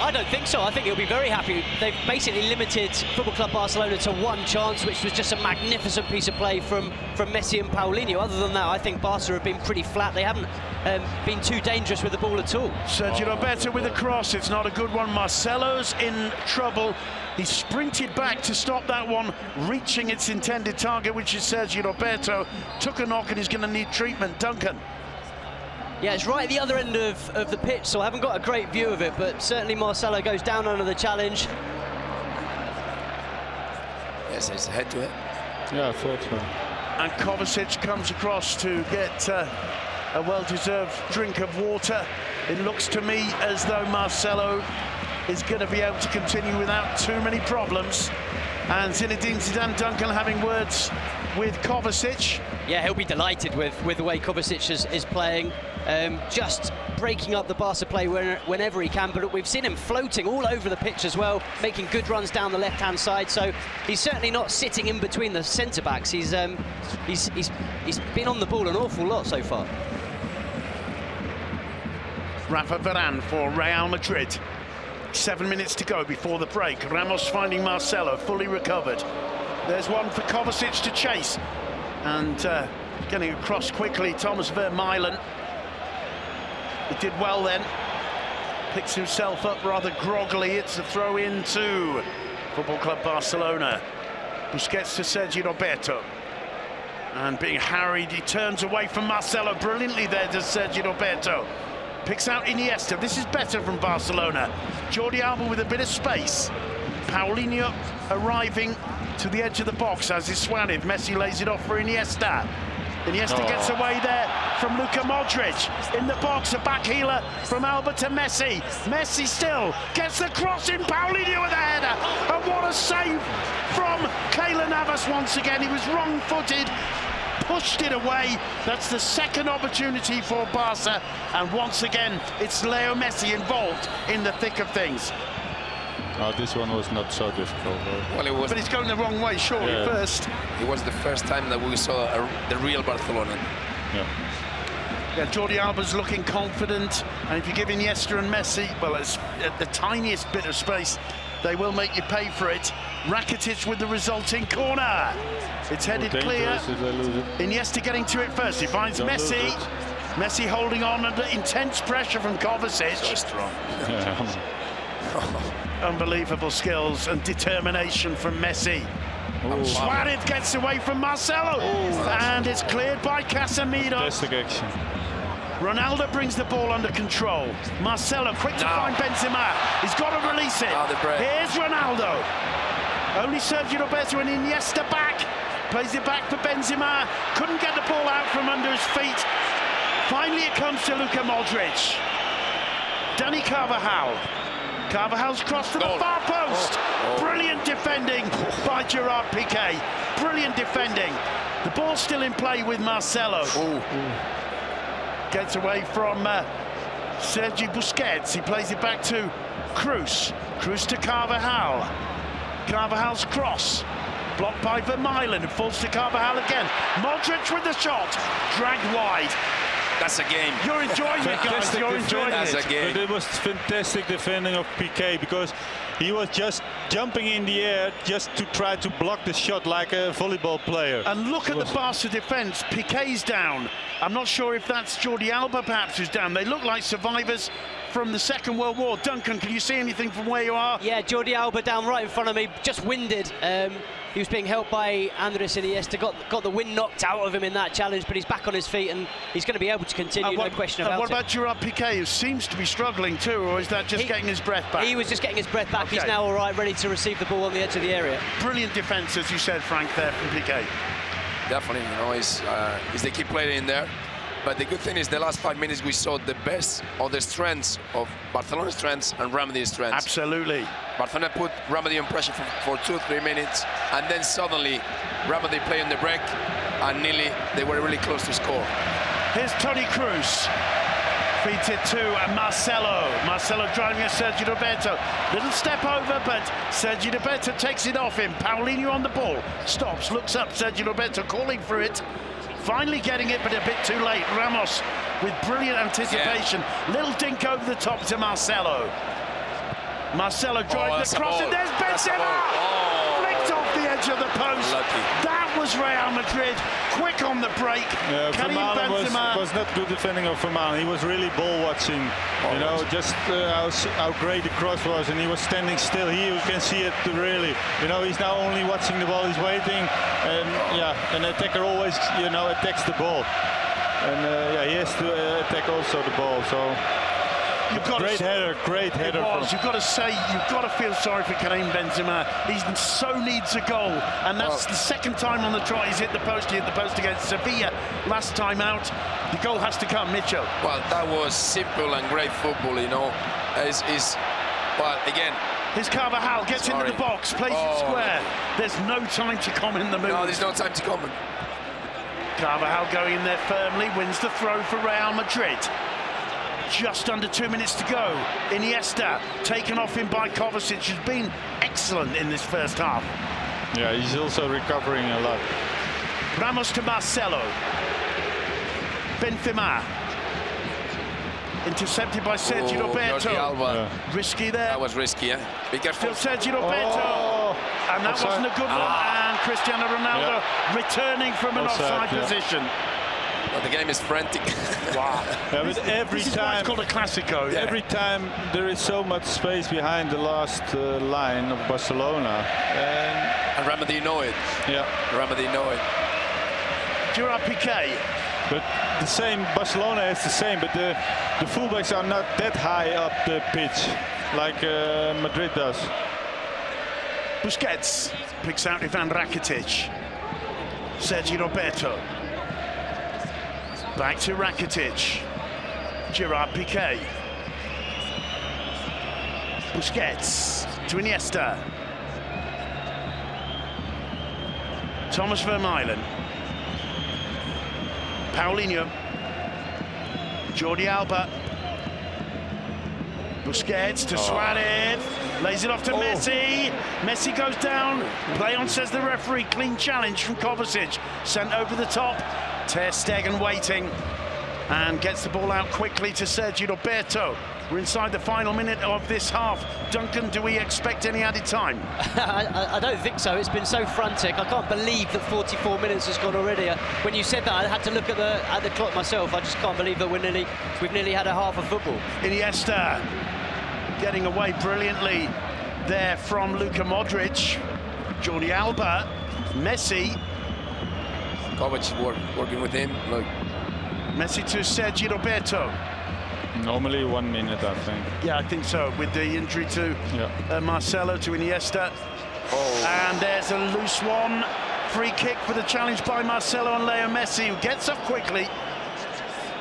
I don't think so. I think he'll be very happy. They've basically limited Football Club Barcelona to one chance, which was just a magnificent piece of play from Messi and Paulinho. Other than that, I think Barca have been pretty flat. They haven't been too dangerous with the ball at all. Sergio Roberto with a cross. It's not a good one. Marcelo's in trouble. He sprinted back to stop that one, reaching its intended target, which is Sergio Roberto. Took a knock and he's going to need treatment. Duncan. Yeah, it's right at the other end of the pitch, so I haven't got a great view of it, but certainly Marcelo goes down under the challenge. Yes, it's head to it. Yeah, I thought so. And Kovacic comes across to get a well-deserved drink of water. It looks to me as though Marcelo is going to be able to continue without too many problems. And Zinedine Zidane, Duncan, having words with Kovacic. Yeah, he'll be delighted with the way Kovacic is playing. Just breaking up the Barca play whenever he can, but we've seen him floating all over the pitch as well, making good runs down the left-hand side, so he's certainly not sitting in between the centre-backs. He's been on the ball an awful lot so far. Rafa Varane for Real Madrid. 7 minutes to go before the break. Ramos finding Marcelo, fully recovered. There's one for Kovacic to chase. And getting across quickly, Thomas Vermaelen. He did well then. Picks himself up rather groggily. It's a throw in to Football Club Barcelona. Busquets to Sergi Roberto. And being harried, he turns away from Marcelo. Brilliantly there does Sergi Roberto. Picks out Iniesta. This is better from Barcelona. Jordi Alba with a bit of space. Paulinho arriving to the edge of the box, as is Suárez. Messi lays it off for Iniesta. Iniesta gets away there from Luka Modric. In the box, a back healer from Alba to Messi. Messi still gets the cross in. Paulinho with a header. And what a save from Keylor Navas once again. He was wrong-footed. Pushed it away. That's the second opportunity for Barca, and once again it's Leo Messi involved in the thick of things. Oh, this one was not so difficult. Well, it was, but it's going the wrong way, surely. Yeah. First, it was the first time that we saw the real Barcelona. Yeah, Jordi Alba's looking confident, and if you give Iniesta and Messi, well, it's the tiniest bit of space, they will make you pay for it. Rakitic with the resulting corner. It's headed clear. Iniesta getting to it first. He finds Messi. Messi holding on under intense pressure from Kovacic. So strong. Unbelievable skills and determination from Messi. Suárez gets away from Marcelo. And it's cleared by Casemiro. Ronaldo brings the ball under control. Marcelo quick to find Benzema. He's got to release it. Here's Ronaldo. Only Sergio Roberto and Iniesta back. Plays it back for Benzema. Couldn't get the ball out from under his feet. Finally it comes to Luka Modric. Dani Carvajal. Carvajal's cross to the far post. Brilliant defending by Gerard Piqué. Brilliant defending. The ball's still in play with Marcelo. Gets away from Sergi Busquets. He plays it back to Kroos. Kroos to Carvajal. Carvajal's cross blocked by Vermaelen, and falls to Carvajal again. Modric with the shot, dragged wide. That's a game. You're enjoying it, guys. You're enjoying it. That's a game. But it was fantastic defending of Piqué, because he was just jumping in the air just to try to block the shot like a volleyball player. And look at the Barca defence. Piqué's down. I'm not sure if that's Jordi Alba, perhaps, who's down. They look like survivors from the Second World War. Duncan, can you see anything from where you are? Yeah, Jordi Alba down right in front of me, just winded. He was being helped by Andres Iniesta, got the wind knocked out of him in that challenge, but he's back on his feet and he's going to be able to continue, no question about it. And what about Gerard Piqué, who seems to be struggling too, or is that just getting his breath back? He was just getting his breath back. Okay. He's now all right, ready to receive the ball on the edge of the area. Brilliant defence, as you said, Frank, there from Piqué. Definitely, you know, he's the key player in there. But the good thing is, the last 5 minutes we saw the best of the strengths of Barcelona's strengths and Real Madrid's strengths. Absolutely. Barcelona put Real Madrid on pressure for 2 or 3 minutes, and then suddenly Real Madrid played on the break, and they were really close to score. Here's Toni Kroos, feeds it to Marcelo. Marcelo driving at Sergi Roberto. Little step over, but Sergi Roberto takes it off him. Paulinho on the ball, stops, looks up, Sergi Roberto calling for it. Finally getting it, but a bit too late. Ramos with brilliant anticipation. Yeah. Little dink over the top to Marcelo. Marcelo drives the cross, and there's Benzema! Flicked off the edge of the post. Lucky. That was Real Madrid. Quick on the break. Yeah, Karim Benzema was not good defending of Vermaelen. He was really ball watching. You know, just how great the cross was, and he was standing still. Here you can see it really. You know, he's now only watching the ball. He's waiting, and yeah, an attacker always, you know, attacks the ball, and yeah, he has to attack also the ball. So. Great header. You've got to say, you've got to feel sorry for Karim Benzema. He so needs a goal, and that's the second time on the trot. He's hit the post. He hit the post against Sevilla last time out. The goal has to come, Mitchell. Well, that was simple and great football, you know. Here's Carvajal, gets into the box, plays it square. There's no time to comment the move. No, there's no time to comment. Carvajal going in there firmly, wins the throw for Real Madrid. Just under 2 minutes to go. Iniesta, taken off him by Kovacic, has been excellent in this first half. Yeah, he's also recovering a lot. Ramos to Marcelo. Benzema. Intercepted by Sergi Roberto. Yeah. Risky there. That was risky, yeah. Be careful. Still Sergi Roberto. And that wasn't a good one. And Cristiano Ronaldo returning from an offside position. But the game is frantic. Wow. Yeah, but every time it's called a classico. Yeah. Every time there is so much space behind the last line of Barcelona. And Ramadi know it. Yeah. Ramadi know it. Gerard Piqué. But the same, Barcelona has the same, but the fullbacks are not that high up the pitch like Madrid does. Busquets picks out Ivan Rakitic. Sergi Roberto. Back to Rakitic, Gerard Piqué, Busquets to Iniesta, Thomas Vermaelen, Paulinho, Jordi Alba, Busquets to Suárez, lays it off to Messi, Messi goes down, play on says the referee, clean challenge from Kovacic, sent over the top. Ter Stegen waiting and gets the ball out quickly to Sergi Roberto. We're inside the final minute of this half. Duncan, do we expect any added time? I don't think so. It's been so frantic. I can't believe that 44 minutes has gone already. When you said that, I had to look at the clock myself. I just can't believe that we've nearly had a half of football. Iniesta getting away brilliantly there from Luka Modric, Jordi Alba, Messi. Kovacic working with him. Look. Messi to Sergi Roberto. Normally 1 minute, I think. Yeah, I think so. With the injury to Marcelo to Iniesta. And there's a loose one. Free kick for the challenge by Marcelo on Leo Messi, who gets up quickly.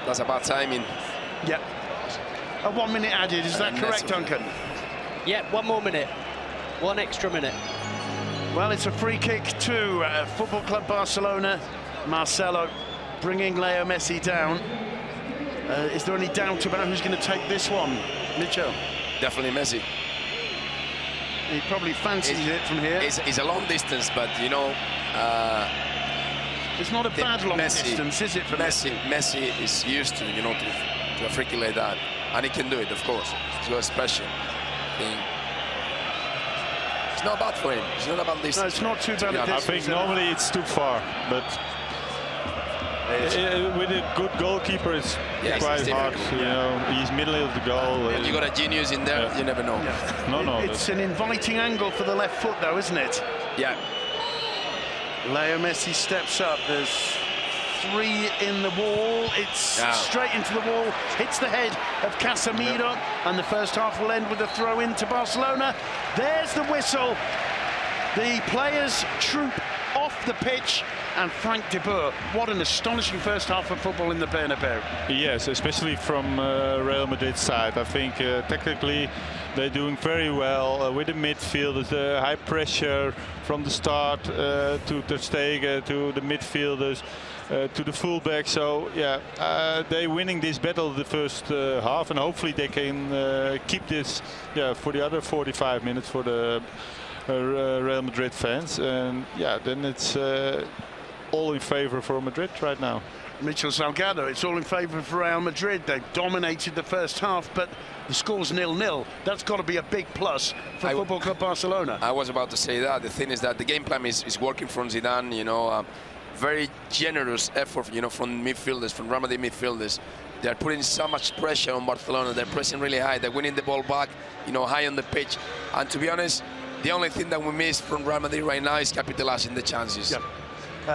That's about timing. Yep. A 1 minute added. Is that correct, Duncan? Yeah, one more minute. One extra minute. Well, it's a free kick to Football Club Barcelona. Marcelo bringing Leo Messi down. Is there any doubt about who's going to take this one, Mitchell? Definitely Messi. He probably fancies it from here. It's a long distance, but you know... it's not a bad long distance, is it, for Messi? Messi is used to, you know, to a free like that. And he can do it, of course. It's a special thing. It's not bad for him. It's not about this. No, it's not too bad. I think normally it's too far, but With a good goalkeeper, it's quite hard. You know, he's middle of the goal. And you got a genius in there. You never know. Yeah. No. It's an inviting angle for the left foot, though, isn't it? Yeah. Leo Messi steps up. There's three in the wall. It's straight into the wall. Hits the head of Casemiro, and the first half will end with a throw-in to Barcelona. There's the whistle. The players troop off the pitch, and Frank de Boer, what an astonishing first half of football in the Bernabéu. Yes, especially from Real Madrid's side. I think technically they're doing very well with the midfield, high pressure from the start to Ter Stegen, to the midfielders, to the fullback. So yeah, they're winning this battle the first half, and hopefully they can keep this for the other 45 minutes for the Real Madrid fans, and yeah, then it's all in favor for Madrid right now. Míchel Salgado, it's all in favor for Real Madrid. They've dominated the first half, but the score's 0-0. That's got to be a big plus for Football Club Barcelona. I was about to say that. The thing is that the game plan is working from Zidane, you know, very generous effort, you know, from midfielders, from Real Madrid midfielders. They're putting so much pressure on Barcelona. They're pressing really high. They're winning the ball back, you know, high on the pitch. And to be honest, the only thing that we miss from Real Madrid right now is capitalizing the chances. Yep.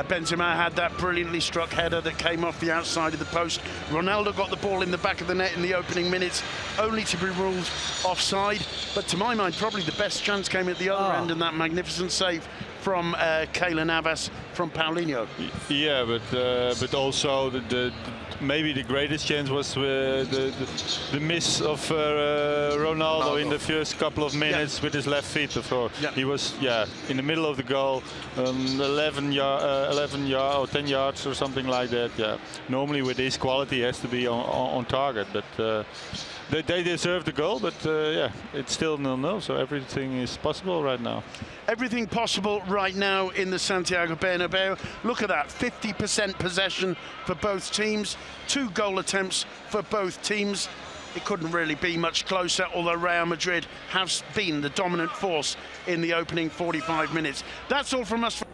Benzema had that brilliantly struck header that came off the outside of the post. Ronaldo got the ball in the back of the net in the opening minutes, only to be ruled offside. But to my mind, probably the best chance came at the other end, and that magnificent save from Keylor Navas from Paulinho. Yeah, but also maybe the greatest chance was the miss of Ronaldo in the first couple of minutes with his left feet. He was in the middle of the goal, 10 yards or something like that. Yeah, normally with his quality he has to be on target, but they deserve the goal, but it's still 0-0, so everything is possible right now. Everything possible right now in the Santiago Bernabeu. Look at that, 50% possession for both teams, 2 goal attempts for both teams. It couldn't really be much closer, although Real Madrid has been the dominant force in the opening 45 minutes. That's all from us.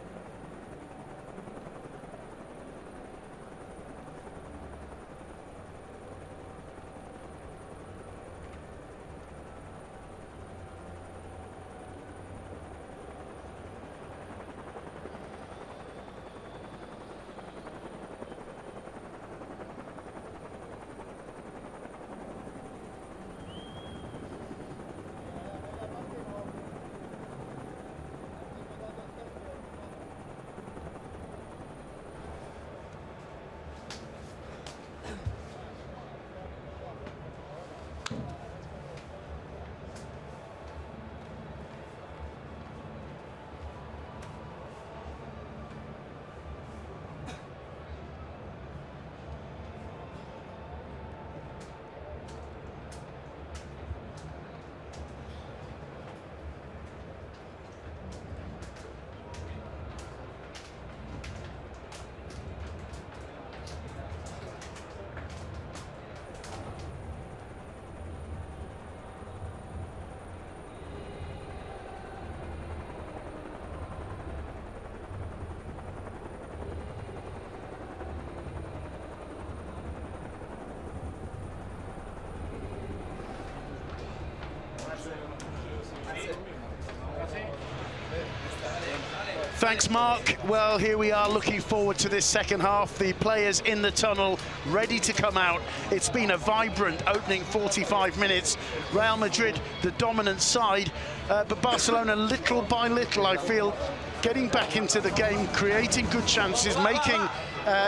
Thanks, Mark. Well, here we are, looking forward to this second half. The players in the tunnel, ready to come out. It's been a vibrant opening 45 minutes. Real Madrid, the dominant side, but Barcelona, little by little, I feel, getting back into the game, creating good chances, making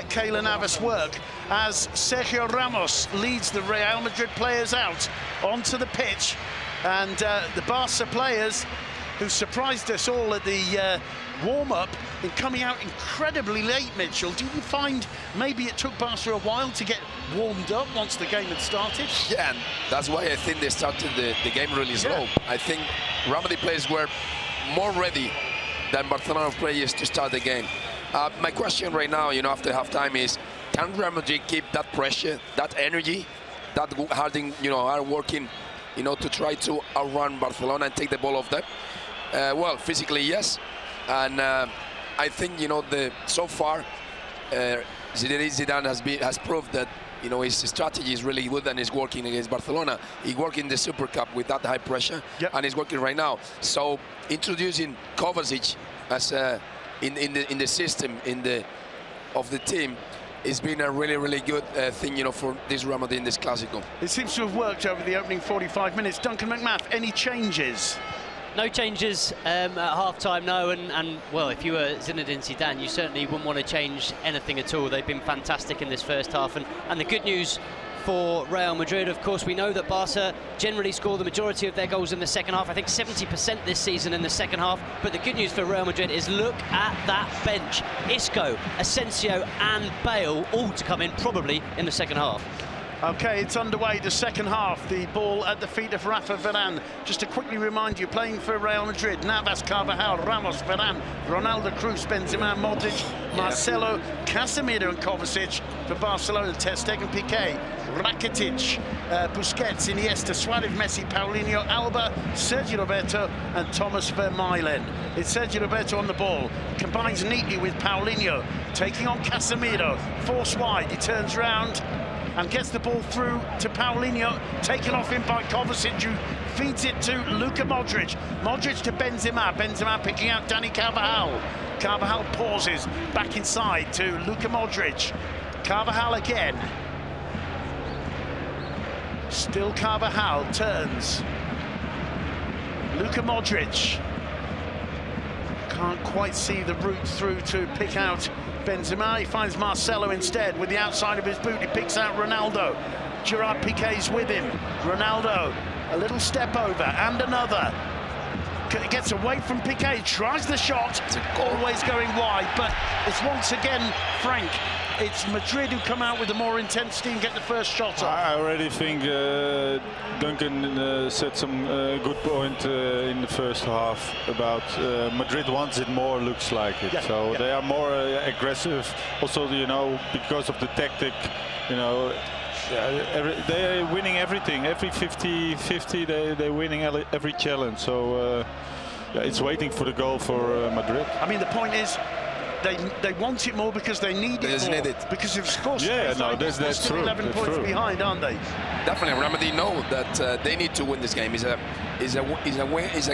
Keylor Navas work, as Sergio Ramos leads the Real Madrid players out onto the pitch. And the Barca players, who surprised us all at the warm-up and coming out incredibly late, Mitchell. Do you find maybe it took Barca a while to get warmed up once the game had started? Yeah, and that's why I think they started the game really slow. Yeah. I think Real Madrid players were more ready than Barcelona players to start the game. My question right now, you know, after halftime is, can Real Madrid keep that pressure, that energy, that hard working, you know, to try to outrun Barcelona and take the ball off them? Well, physically, yes. And I think, you know, so far, Zinedine Zidane has proved that, you know, his strategy is really good and is working against Barcelona. He worked in the Super Cup with that high pressure, and he's working right now. So introducing Kovacic as in the system of the team, it's been a really, really good thing, you know, for this Real Madrid in this Clásico. It seems to have worked over the opening 45 minutes. Duncan McMath, any changes? No changes at half-time, no, and well, if you were Zinedine Zidane, you certainly wouldn't want to change anything at all. They've been fantastic in this first half, and the good news for Real Madrid, of course, we know that Barca generally score the majority of their goals in the second half. I think 70% this season in the second half, but the good news for Real Madrid is look at that bench. Isco, Asensio and Bale all to come in probably in the second half. OK, it's underway, the second half, the ball at the feet of Rafa Varane. Just to quickly remind you, playing for Real Madrid, Navas, Carvajal, Ramos, Varane, Ronaldo, Kroos, Benzema, Modric, Marcelo, Casemiro and Kovacic. For Barcelona, Ter Stegen, Piqué, Rakitic, Busquets, Iniesta, Suárez, Messi, Paulinho, Alba, Sergi Roberto and Thomas Vermaelen. It's Sergi Roberto on the ball, combines neatly with Paulinho, taking on Casemiro, force wide, he turns round and gets the ball through to Paulinho, taken off him by Kovacic, who feeds it to Luka Modric. Modric to Benzema, Benzema picking out Dani Carvajal. Carvajal pauses, back inside to Luka Modric. Carvajal again. Still Carvajal, turns. Luka Modric. Can't quite see the route through to pick out Benzema. He finds Marcelo instead with the outside of his boot. He picks out Ronaldo. Gerard Piqué's with him. Ronaldo, a little step over and another. Gets away from Piqué, tries the shot, always going wide, but it's once again, Frank, it's Madrid who come out with the more intensity and get the first shot off. I already think Duncan said some good point in the first half about Madrid wants it more, looks like it. So they are more aggressive. Also, you know, because of the tactic, you know, they're winning everything. Every 50-50, they're winning every challenge. So it's waiting for the goal for Madrid. I mean, the point is, They want it more because they need it more. Because of course, that's true. 11 points behind, aren't they? Definitely, Real Madrid know that they need to win this game. It's a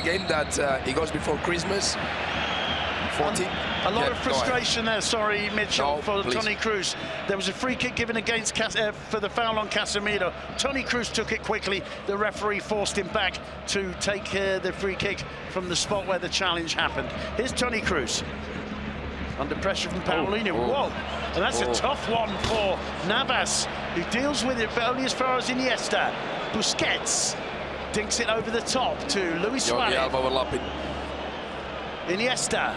game that it goes before Christmas. A lot of frustration there, sorry, Mitchell, for Toni Kroos. There was a free kick given against for the foul on Casemiro. Toni Kroos took it quickly. The referee forced him back to take the free kick from the spot where the challenge happened. Here's Toni Kroos. Under pressure from Paulinho, whoa, and that's a tough one for Navas, who deals with it only as far as Iniesta. Busquets dinks it over the top to Luis Suárez. Jordi Alba overlapping. Iniesta.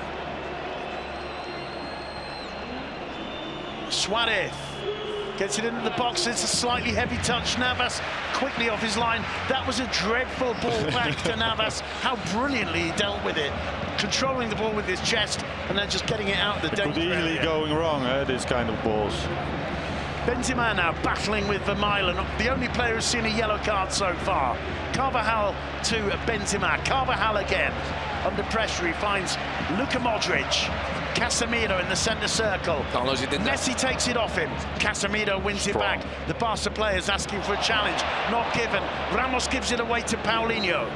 Suárez gets it into the box. It's a slightly heavy touch. Navas quickly off his line. That was a dreadful ball back to Navas. How brilliantly he dealt with it, controlling the ball with his chest and then just getting it out of the danger area. Completely going wrong, these kind of balls. Benzema now battling with Vermaelen, the only player who's seen a yellow card so far. Carvajal to Benzema. Carvajal again. Under pressure, he finds Luka Modric. Casemiro in the centre circle. Messi takes it off him. Casemiro wins it back. The Barca players asking for a challenge. Not given. Ramos gives it away to Paulinho.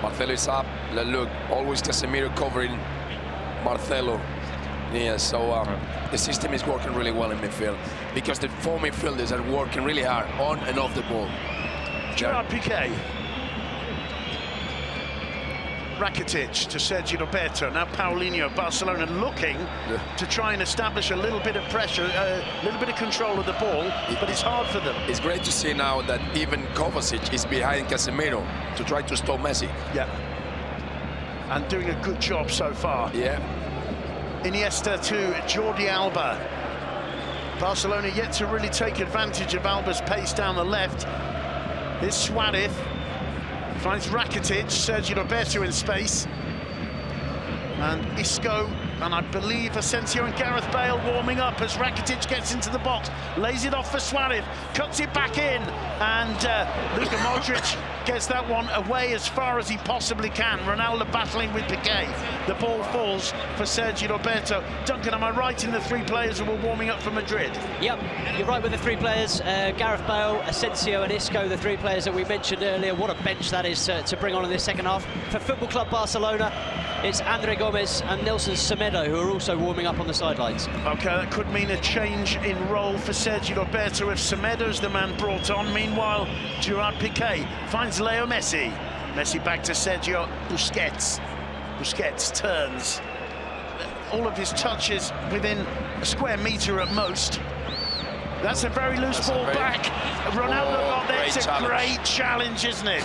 Marcelo is up. Look, always Casemiro covering Marcelo. Yeah, so the system is working really well in midfield because the four midfielders are working really hard on and off the ball. Gerard Piqué. Rakitic to Sergi Roberto, now Paulinho. Barcelona looking to try and establish a little bit of pressure, a little bit of control of the ball, but it's hard for them. It's great to see now that even Kovacic is behind Casemiro to try to stop Messi. Yeah, and doing a good job so far. Yeah. Iniesta to Jordi Alba. Barcelona yet to really take advantage of Alba's pace down the left. Here's Suárez. Finds Rakitic, Sergi Roberto in space, and Isco And I believe Asensio and Gareth Bale warming up as Rakitic gets into the box, lays it off for Suárez, cuts it back in, and Luka Modric gets that one away as far as he possibly can. Ronaldo battling with Piqué. The ball falls for Sergi Roberto. Duncan, am I right in the three players who were warming up for Madrid? Yep, you're right with the three players. Gareth Bale, Asensio and Isco, the three players that we mentioned earlier. What a bench that is to bring on in this second half. For Football Club Barcelona, it's Andre Gomez and Nelson Semedo, who are also warming up on the sidelines. OK, that could mean a change in role for Sergi Roberto if Semedo's the man brought on. Meanwhile, Gerard Piqué finds Leo Messi. Messi back to Sergio Busquets. Busquets turns. All of his touches within a square metre at most. That's a very loose ball back. Ronaldo got there. It's a great challenge, isn't it?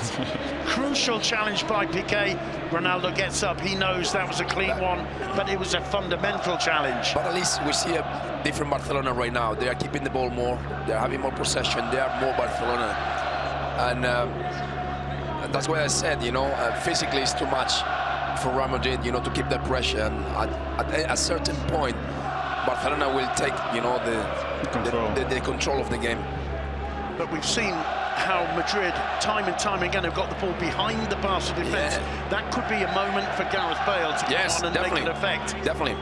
Crucial challenge by Piqué. Ronaldo gets up. He knows that was a clean one, but it was a fundamental challenge. But at least we see a different Barcelona right now. They are keeping the ball more. They're having more possession. They are more Barcelona. And that's why I said, you know, physically it's too much for Real Madrid, you know, to keep that pressure. And at a certain point, Barcelona will take, you know, the control of the game. But we've seen how Madrid, time and time again, have got the ball behind the Barca defence. Yeah. That could be a moment for Gareth Bale to come on and make an effect. Definitely.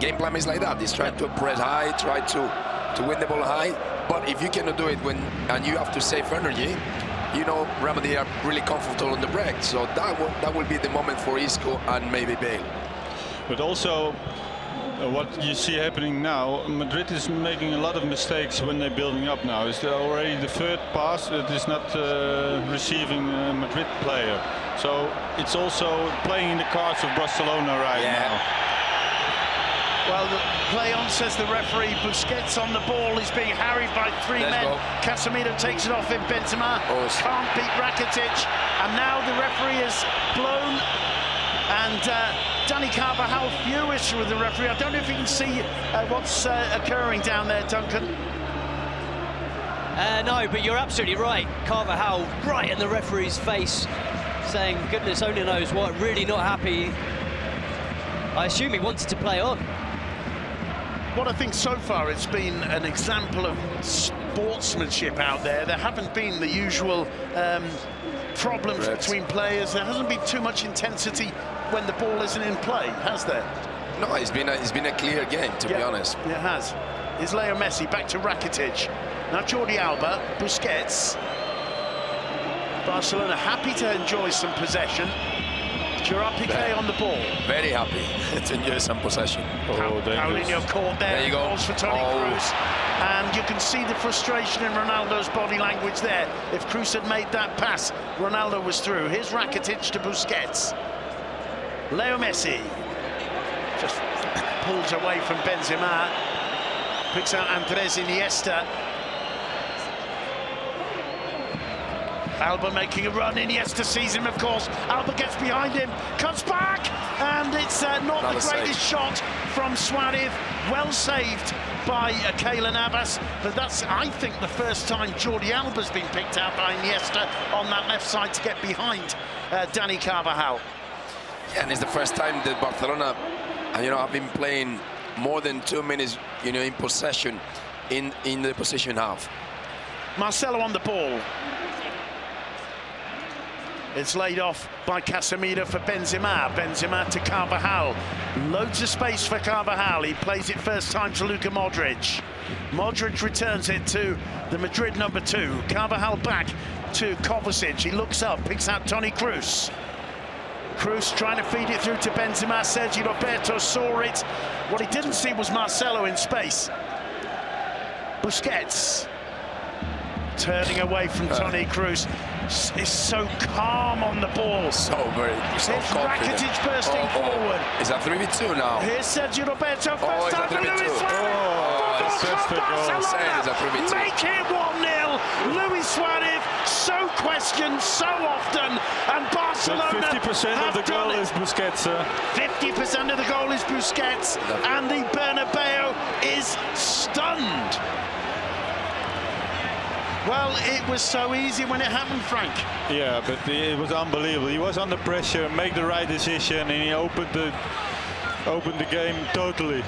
Game plan is like that. He's trying to press high, try to win the ball high. But if you cannot do it when, and you have to save energy, you know, Real Madrid are really comfortable on the break. So that will be the moment for Isco and maybe Bale. But also, what you see happening now, Madrid is making a lot of mistakes when they're building up now. It's already the third pass that is not receiving a Madrid player. So it's also playing in the cards of Barcelona right now. Well, the play on, says the referee. Busquets on the ball. He's being harried by three men. Casemiro takes it off in Benzema. Can't beat Rakitic. And now the referee is blown. And Dani Carvajal furious with the referee. I don't know if you can see what's occurring down there, Duncan. No, but you're absolutely right. Carvajal right in the referee's face, saying, goodness only knows what, really not happy. I assume he wanted to play on. What I think so far, it's been an example of sportsmanship out there. There haven't been the usual problems between players. There hasn't been too much intensity when the ball isn't in play, has there? No, it's been a clear game, to be honest. It has. Here's Leo Messi, back to Rakitic. Now Jordi Alba, Busquets. Barcelona happy to enjoy some possession. Gerard Piqué on the ball. Very happy to enjoy some possession. Paulinho caught there. There you go. Goals for Toni Kroos. And you can see the frustration in Ronaldo's body language there. If Kroos had made that pass, Ronaldo was through. Here's Rakitic to Busquets. Leo Messi just pulls away from Benzema. Picks out Andres Iniesta. Alba making a run, Iniesta sees him, of course. Alba gets behind him, cuts back, and it's not the greatest shot from Suárez. Well saved by Keylor Navas, but that's, I think, the first time Jordi Alba's been picked out by Iniesta on that left side to get behind Dani Carvajal. Yeah, and it's the first time that Barcelona, you know, have been playing more than 2 minutes, you know, in possession, in the possession half. Marcelo on the ball. It's laid off by Casemiro for Benzema. Benzema to Carvajal. Loads of space for Carvajal. He plays it first time to Luka Modric. Modric returns it to the Madrid number two. Carvajal back to Kovacic. He looks up, picks out Toni Kroos. Kroos trying to feed it through to Benzema. Sergi Roberto saw it. What he didn't see was Marcelo in space. Busquets turning away from Toni Kroos. Is so calm on the ball. So confident. Rakitic bursting forward. Is that 3v2 now? Here's Sergio Roberto. First time for Luis Suárez. Barcelona make it 1-0. Luis Suárez, so questioned so often, and Barcelona. 50% of the goal is Busquets. 50% of the goal is Busquets, and the Bernabéu is stunned. Well, it was so easy when it happened, Frank. Yeah, but it was unbelievable. He was under pressure, made the right decision, and he opened the opened the game totally.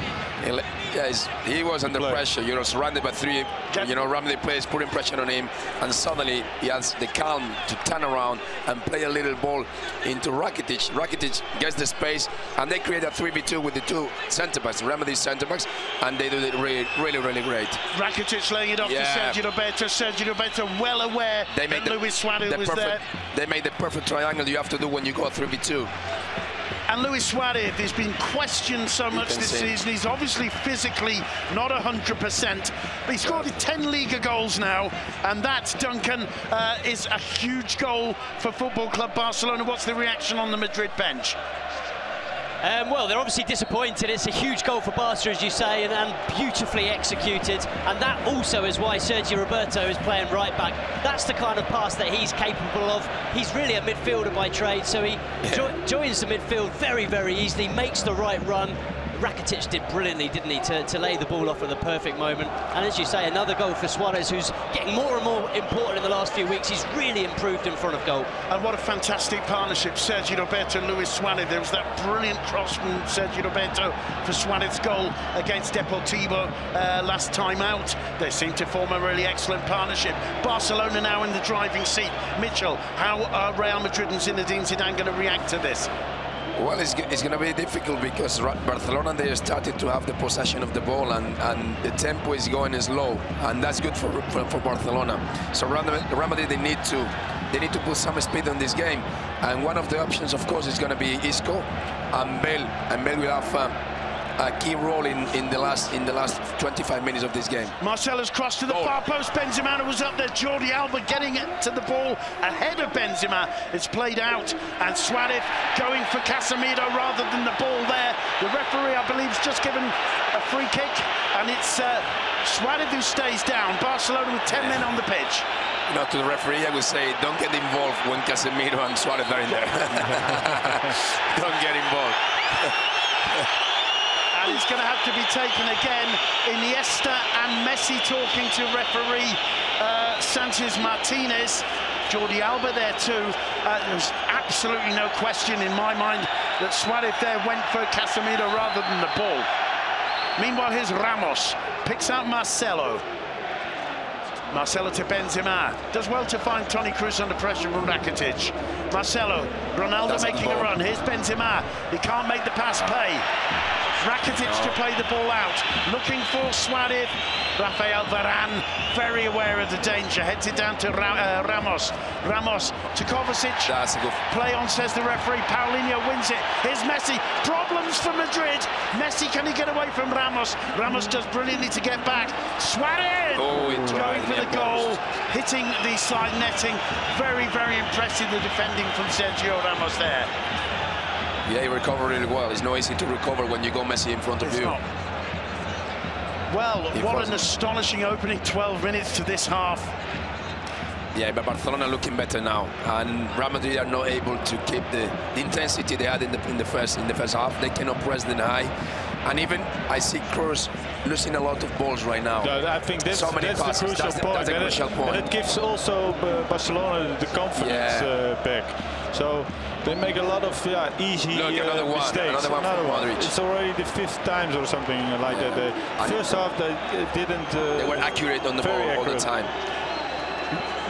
He was under pressure, you know, surrounded by three, you know, Ramsey players putting pressure on him, and suddenly he has the calm to turn around and play a little ball into Rakitic. Rakitic gets the space, and they create a 3v2 with the two centre-backs, Ramsey centre-backs, and they do it really great. Rakitic laying it off to Sergi Roberto. Sergi Roberto well aware that Luis Suárez was there. They made the perfect triangle you have to do when you go 3v2. And Luis Suárez has been questioned so much this season. He's obviously physically not 100%. But he scored 10 Liga goals now, and that, Duncan, is a huge goal for Football Club Barcelona. What's the reaction on the Madrid bench? Well, they're obviously disappointed. It's a huge goal for Barca, as you say, and beautifully executed. And that also is why Sergi Roberto is playing right back. That's the kind of pass that he's capable of. He's really a midfielder by trade, so he joins the midfield very easily, makes the right run. Rakitic did brilliantly, didn't he, to lay the ball off at the perfect moment. And as you say, another goal for Suarez, who's getting more and more important in the last few weeks. He's really improved in front of goal. And what a fantastic partnership, Sergi Roberto and Luis Suarez. There was that brilliant cross from Sergi Roberto for Suarez's goal against Deportivo last time out. They seem to form a really excellent partnership. Barcelona now in the driving seat. Mitchell, how are Real Madrid and Zinedine Zidane going to react to this? Well, it's going to be difficult because Barcelona, they started to have the possession of the ball, and the tempo is going slow, and that's good for Barcelona. So Real Madrid, they need to put some speed on this game, and one of the options, of course, is going to be Isco and Bale, and Bale will have a key role in the last 25 minutes of this game. Marcelo's cross to the far post. Benzema was up there. Jordi Alba getting it to the ball ahead of Benzema. It's played out, and Suarez going for Casemiro rather than the ball there. The referee, I believe, has just given a free kick, and it's Suarez who stays down. Barcelona with 10 men on the pitch. You know, to the referee, I would say, don't get involved when Casemiro and Suarez are in there. Don't get involved. And it's going to have to be taken again. Iniesta and Messi talking to referee Sanchez Martinez. Jordi Alba there too. There's absolutely no question in my mind that Suarez there went for Casemiro rather than the ball. Meanwhile, here's Ramos. Picks out Marcelo. Marcelo to Benzema. Does well to find Toni Kroos under pressure from Rakitic. Marcelo, Ronaldo making a run. Here's Benzema. He can't make the pass play. Rakitic to play the ball out, looking for Suarez. Rafael Varane, very aware of the danger, heads it down to Ramos. Ramos to Kovacic. That's a good play on, says the referee. Paulinho wins it. Here's Messi. Problems for Madrid. Messi, can he get away from Ramos? Ramos does brilliantly to get back. Suarez going for the goal, hitting the side netting. Very impressive, the defending from Sergio Ramos there. Yeah, he recovered really well. It's not easy to recover when you go Messi in front of you. Well, what an astonishing opening 12 minutes to this half. Yeah, but Barcelona looking better now, and Real Madrid are not able to keep the intensity they had in the first half. They cannot press them high, and even I see Kroos losing a lot of balls right now. No, I think that's the crucial point. And it gives also Barcelona the confidence back. So they make a lot of easy mistakes. Another one. It's already the 5th time or something like that. First half they didn't. They were accurate on the ball all the time.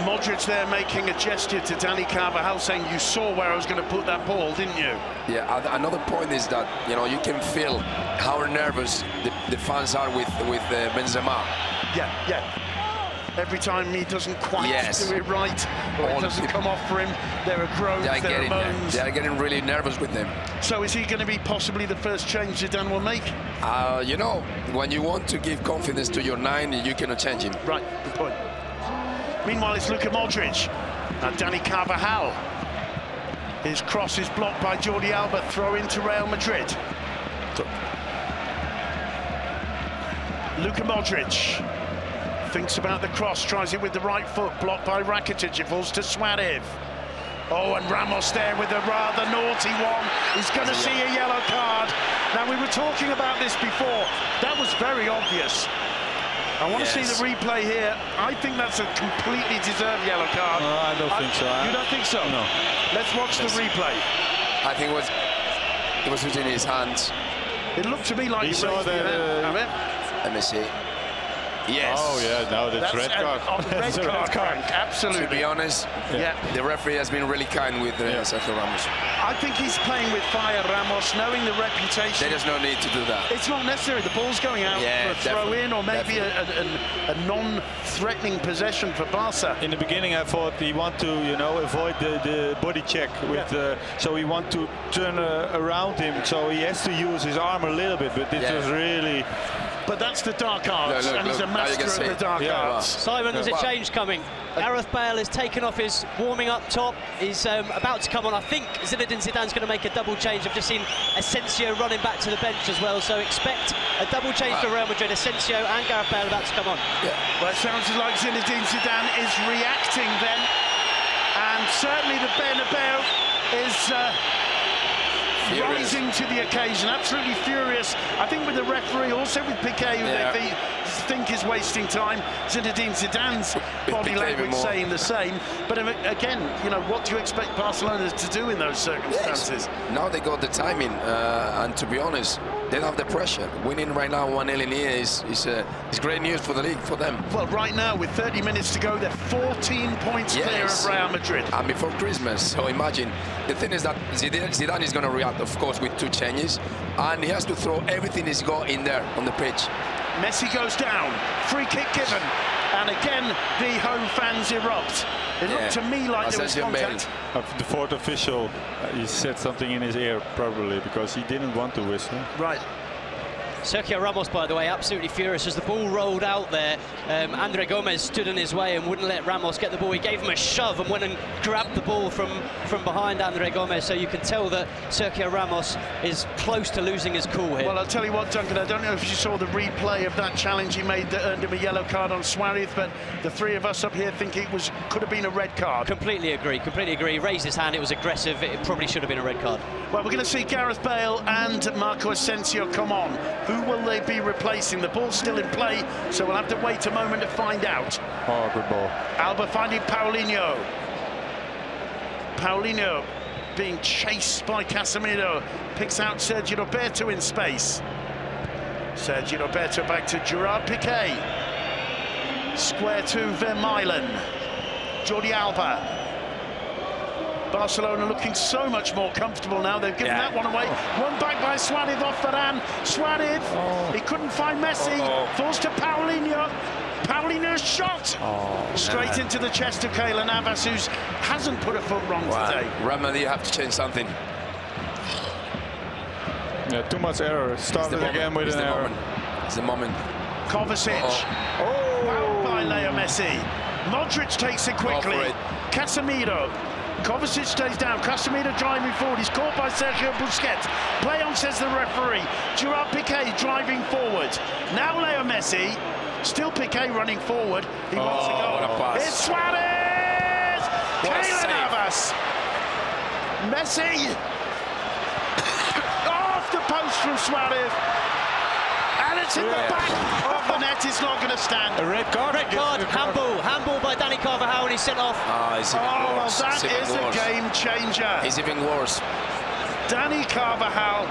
Modric there making a gesture to Dani Carvajal, saying, you saw where I was going to put that ball, didn't you? Yeah, another point is that, you know, you can feel how nervous the fans are with Benzema. Yeah. Every time he doesn't quite do it right, or it doesn't come off for him, there are groans, there are moans. They're getting really nervous with him. So is he going to be possibly the first change Zidane will make? You know, when you want to give confidence to your 9, you cannot change him. Right, good point. Meanwhile, it's Luka Modric and Dani Carvajal. His cross is blocked by Jordi Alba. Throw into Real Madrid. Luka Modric thinks about the cross, tries it with the right foot, blocked by Rakitic. It falls to Suarez. Oh, and Ramos there with a rather naughty one. He's going to see a yellow card. Now, we were talking about this before. That was very obvious. I want to see the replay here. I think that's a completely deserved yellow card. No, I don't think so. You don't think so? No. Let's watch the replay. I think it was within his hands. It looked to me like he saw that. Let me see. Yes. Oh yeah, now the red card. That's a red card. Absolutely. To be honest, yeah, the referee has been really kind with Sergio Ramos. I think he's playing with fire, Ramos, knowing the reputation. There is no need to do that. It's not necessary. The ball's going out for a throw-in or maybe a non-threatening possession for Barca. In the beginning, I thought he want to, you know, avoid the body check with, so he want to turn around him, so he has to use his arm a little bit. But this was really. But that's the dark arts, and he's a master of the dark arts. Simon, there's a change coming. Gareth Bale has taken off his warming up top. He's about to come on. I think Zinedine Zidane's going to make a double change. I've just seen Asensio running back to the bench as well, so expect a double change for Real Madrid. Asensio and Gareth Bale about to come on. Yeah. Well, it sounds like Zinedine Zidane is reacting then, and certainly the Bernabéu is... rising to the occasion, absolutely furious. I think with the referee, also with Piqué, who they think is wasting time. Zinedine Zidane's body language saying the same. But again, you know, what do you expect Barcelona to do in those circumstances? Yes. Now they got the timing, and to be honest, they don't have the pressure. Winning right now 1-0 in here is great news for the league, for them. Well, right now, with 30 minutes to go, they're 14 points clear of Real Madrid. And before Christmas, so imagine. The thing is that Zidane is going to react, of course, with two changes, and he has to throw everything he's got in there on the pitch. Messi goes down, free kick given, and again, the home fans erupt. It looked to me like there was contact. The fourth official, he said something in his ear, probably, because he didn't want to whistle. Right. Sergio Ramos, by the way, absolutely furious as the ball rolled out there. Andre Gomez stood in his way and wouldn't let Ramos get the ball. He gave him a shove and went and grabbed the ball from behind Andre Gomez. So you can tell that Sergio Ramos is close to losing his cool here. Well, I'll tell you what, Duncan, I don't know if you saw the replay of that challenge he made that earned him a yellow card on Suarez, but the three of us up here think it was could have been a red card. Completely agree, completely agree. He raised his hand, it was aggressive, it probably should have been a red card. Well, we're going to see Gareth Bale and Marco Asensio come on. Who will they be replacing? The ball's still in play, so we'll have to wait a moment to find out. Oh, good ball. Alba finding Paulinho. Paulinho being chased by Casemiro. Picks out Sergi Roberto in space. Sergi Roberto back to Gerard Piqué. Square to Vermaelen. Jordi Alba. Barcelona looking so much more comfortable now. They've given that one away. One back by Suárez off Varane. Suárez, he couldn't find Messi. Falls to Paulinho. Paulinho's shot straight into the chest of Keylor Navas, who hasn't put a foot wrong today. Ramon, you have to change something. Yeah, too much error. Started again with an error. It's the moment. Kovacic. Fouled by Leo Messi. Modric takes it quickly. Casemiro. Kovacic stays down, Casemiro driving forward, he's caught by Sergio Busquets. Play on, says the referee. Gerard Piqué driving forward. Now Leo Messi, still Piqué running forward. He wants to go. It's Suarez! Keylor Navas! Messi! Off the post from Suarez. And it's in the back of the net, it's not going to stand. A red card. Red card, handball by Dani Carvajal, and he's sent off. Well, that is a game changer. He's even worse. Dani Carvajal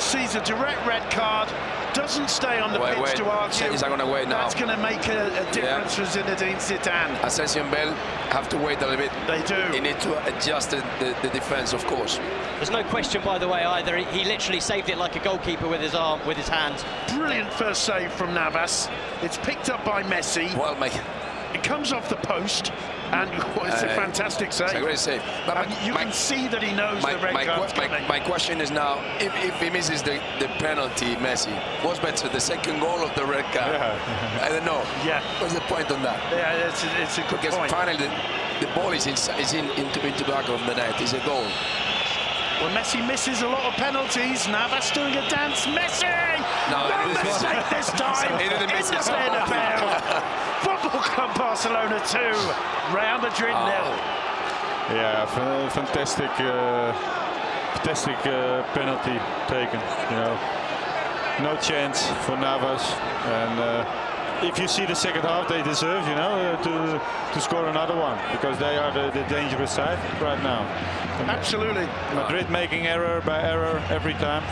sees a direct red card, doesn't stay on the pitch to argue. Is that going to wait now? That's going to make a difference for Zinedine Zidane. Asensio and Bale have to wait a little bit. They do. They need to adjust the defense, of course. There's no question, by the way, either. He literally saved it like a goalkeeper with his arm, with his hands. Brilliant first save from Navas. It's picked up by Messi. Well, mate. It comes off the post, and it's a fantastic save. It's a great save. But you can see that he knows the red card's coming. My question is now, if he misses the penalty, Messi, what's better, the second goal of the red card? Yeah. I don't know. Yeah. What's the point on that? Yeah, it's a good point. Because finally, the ball is into the back of the net. It's a goal. Well, Messi misses a lot of penalties. Navas doing a dance. Messi! No, it is not. This time, he didn't miss it. Football Club Barcelona 2, Real Madrid 0. Yeah, fantastic, fantastic penalty taken. You know, no chance for Navas. And if you see the second half, they deserve, you know, to score another one, because they are the dangerous side right now. Absolutely. Madrid making error by error every time.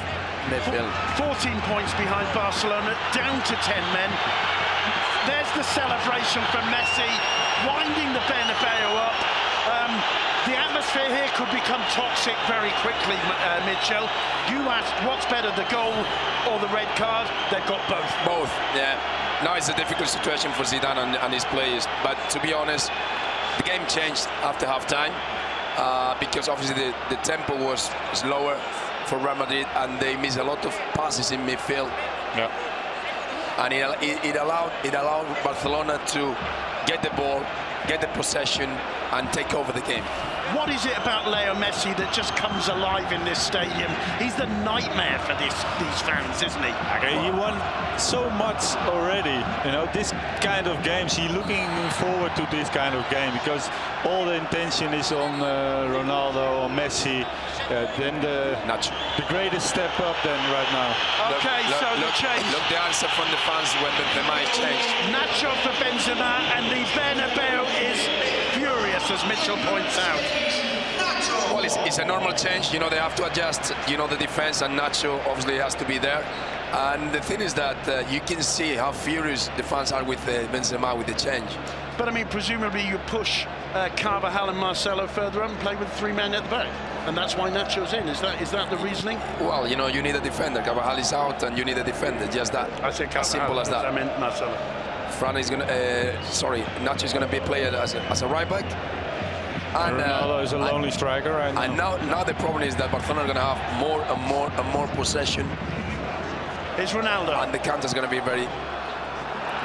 midfield. 14 points behind Barcelona, down to 10 men. There's the celebration from Messi, winding the Bernabéu up. The atmosphere here could become toxic very quickly, Mitchell. You asked what's better, the goal or the red card? They've got both. Both, yeah. Now it's a difficult situation for Zidane and his players, but to be honest, the game changed after half-time because obviously the tempo was slower for Real Madrid and they missed a lot of passes in midfield. Yeah. And it allowed Barcelona to get the ball, get the possession and take over the game. What is it about Leo Messi that just comes alive in this stadium? He's the nightmare for these fans, isn't he? Okay, he won so much already, you know, this kind of games. He's looking forward to this kind of game because all the intention is on Ronaldo, on Messi, then the greatest step up then right now. Okay, look, the answer from the fans when Benzema is changed. Nacho for Benzema and the Bernabeu is... as Mitchell points out. Well, it's a normal change, you know, they have to adjust, you know, the defense, and Nacho obviously has to be there. And the thing is that you can see how furious the fans are with Benzema with the change. But I mean, presumably you push Carvajal and Marcelo further up and play with three men at the back, and that's why Nacho's in. Is that the reasoning? Well, you know, you need a defender. Carvajal is out and you need a defender, just that. I say Carvajal, as simple as that. I meant Marcelo. Fran is gonna, sorry, Nacho is gonna be played as a right back. And Ronaldo is a lonely striker right now. And now the problem is that Barcelona are gonna have more and more possession. It's Ronaldo. And the counter is gonna be very,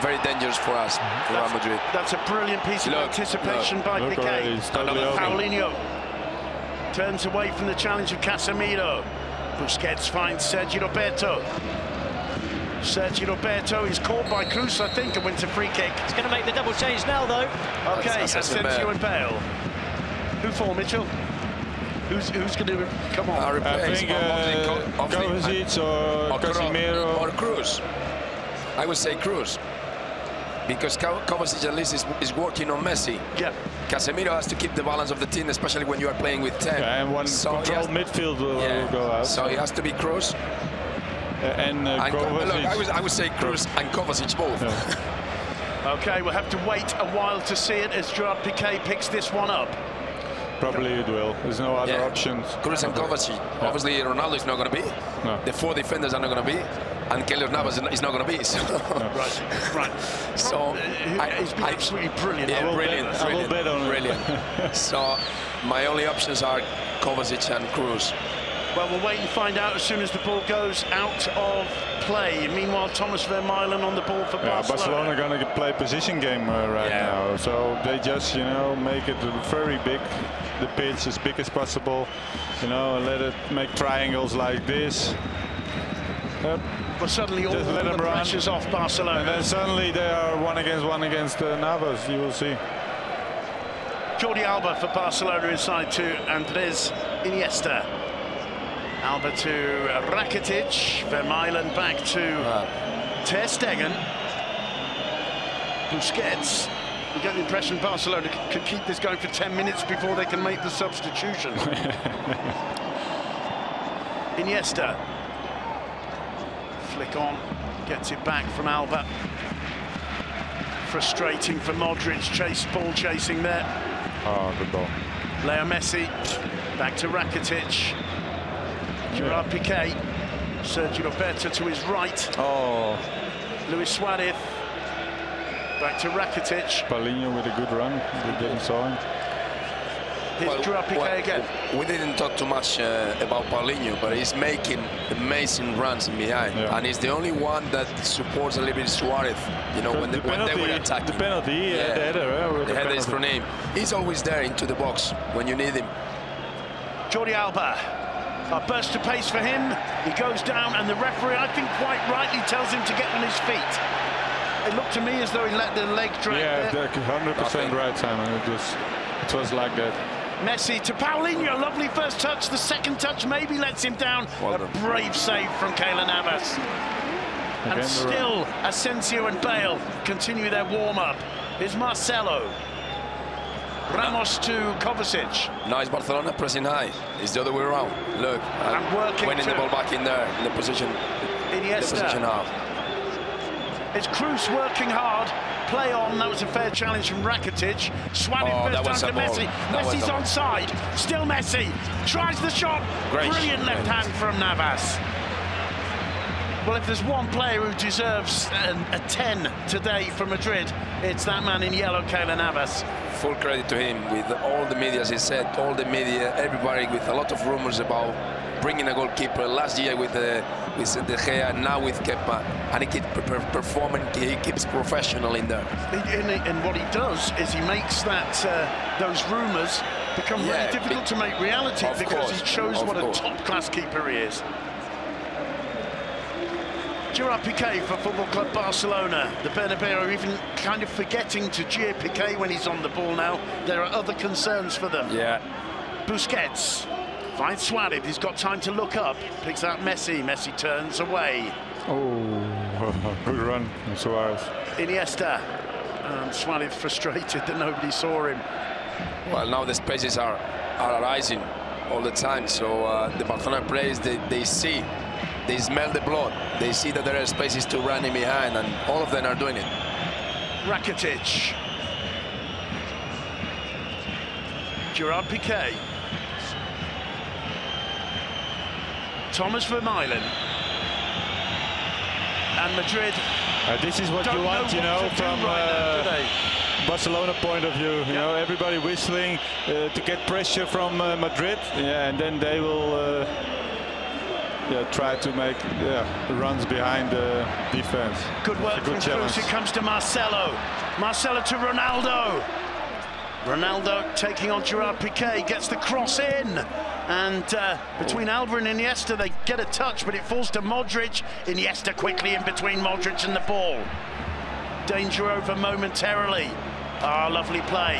very dangerous for us, for Real Madrid. That's a brilliant piece of anticipation by Piqué. Totally Paulinho turns away from the challenge of Casemiro. Busquets finds Sergi Roberto. Sergio Roberto is caught by Kroos, I think, and wins a free kick. He's going to make the double change now, though. Okay, Asensio and Bale. Who for, Mitchell? Who's going to come on? I think Kovacic or Casemiro or Kroos. I would say Kroos, because Kovacic at least is working on Messi. Yeah. Casemiro has to keep the balance of the team, especially when you are playing with 10. Yeah, and one controlled midfield will go out. So it has to be Kroos. And Kovacic. I would say Kroos and Kovacic both. Yeah. Okay, we'll have to wait a while to see it as Gerard Piqué picks this one up. Probably it will. There's no other options. Kroos and Kovacic. Yeah. Obviously, Ronaldo is not going to be. No. The four defenders are not going to be. And Keylor Navas is not going to be. So. No. Right. So he's been absolutely brilliant. Yeah, brilliant. So my only options are Kovacic and Kroos. Well, we'll wait and find out as soon as the ball goes out of play. Meanwhile, Thomas Vermaelen on the ball for Barcelona. Barcelona are going to play position game right now. So they just, you know, make it very big, the pitch as big as possible. You know, and let it make triangles like this. Well, suddenly all the pressure's off Barcelona. And then suddenly they are one against Navas, you will see. Jordi Alba for Barcelona inside to Andres Iniesta. Alba to Rakitic, Vermaelen back to Ter Stegen, Busquets. You get the impression Barcelona could keep this going for 10 minutes before they can make the substitution. Iniesta. Flick on, gets it back from Alba. Frustrating for Modric, ball chasing there. Oh, good ball. Leo Messi, back to Rakitic. Gerard Piqué, Sergio Roberto to his right. Oh. Luis Suárez, back to Rakitic. Paulinho with a good run, we didn't saw him. Here's Gerard Piqué again. We didn't talk too much about Paulinho, but he's making amazing runs in behind. Yeah. And he's the only one that supports a little bit Suárez, you know, when they were attacking. The penalty, the header is from him. He's always there into the box when you need him. Jordi Alba. A burst of pace for him, he goes down, and the referee, I think quite rightly, tells him to get on his feet. It looked to me as though he let the leg drag. Yeah, 100% right, Simon. It was like that. Messi to Paulinho, lovely first touch, the second touch maybe lets him down. Well, a brave save from Keylor Navas. And still, Asensio and Bale continue their warm-up. Here's Marcelo. Ramos to Kovacic. Nice Barcelona pressing high. It's the other way around. Look, and working winning the ball back in there in the position. Iniesta. The position half. It's Kroos working hard. Play on. That was a fair challenge from Rakitic. Swatted first time to Messi. Messi's onside. Still Messi. Tries the shot. Great. Brilliant left hand from Navas. Well, if there's one player who deserves a 10 today for Madrid, it's that man in yellow, Keylor Navas. Full credit to him with all the media, as he said, all the media, everybody with a lot of rumours about bringing a goalkeeper. Last year with De Gea, now with Kepa, and he keeps performing, he keeps professional in there. And what he does is he makes that those rumours become really difficult to make reality because he shows what a top-class keeper he is. Gerard Piqué for Football Club Barcelona. The Bernabéu are even kind of forgetting to cheer Piqué when he's on the ball now. There are other concerns for them. Yeah. Busquets finds Suárez. He's got time to look up. Picks out Messi. Messi turns away. Oh, good run from Suárez. Iniesta. Suárez frustrated that nobody saw him. Well, now the spaces are arising all the time. So the Barcelona players, they see. They smell the blood. They see that there are spaces to run in behind, and all of them are doing it. Rakitic. Gerard Piqué. Thomas Vermaelen. And Madrid. This is what you want, you know, from Barcelona point of view. You know, everybody whistling to get pressure from Madrid. Yeah, and then they will... try to make runs behind the defense. Good work from Kroos. It comes to Marcelo. Marcelo to Ronaldo. Ronaldo taking on Gerard Piqué, gets the cross in. And between Alba and Iniesta, they get a touch, but it falls to Modric. Iniesta quickly in between Modric and the ball. Danger over momentarily. Ah, lovely play.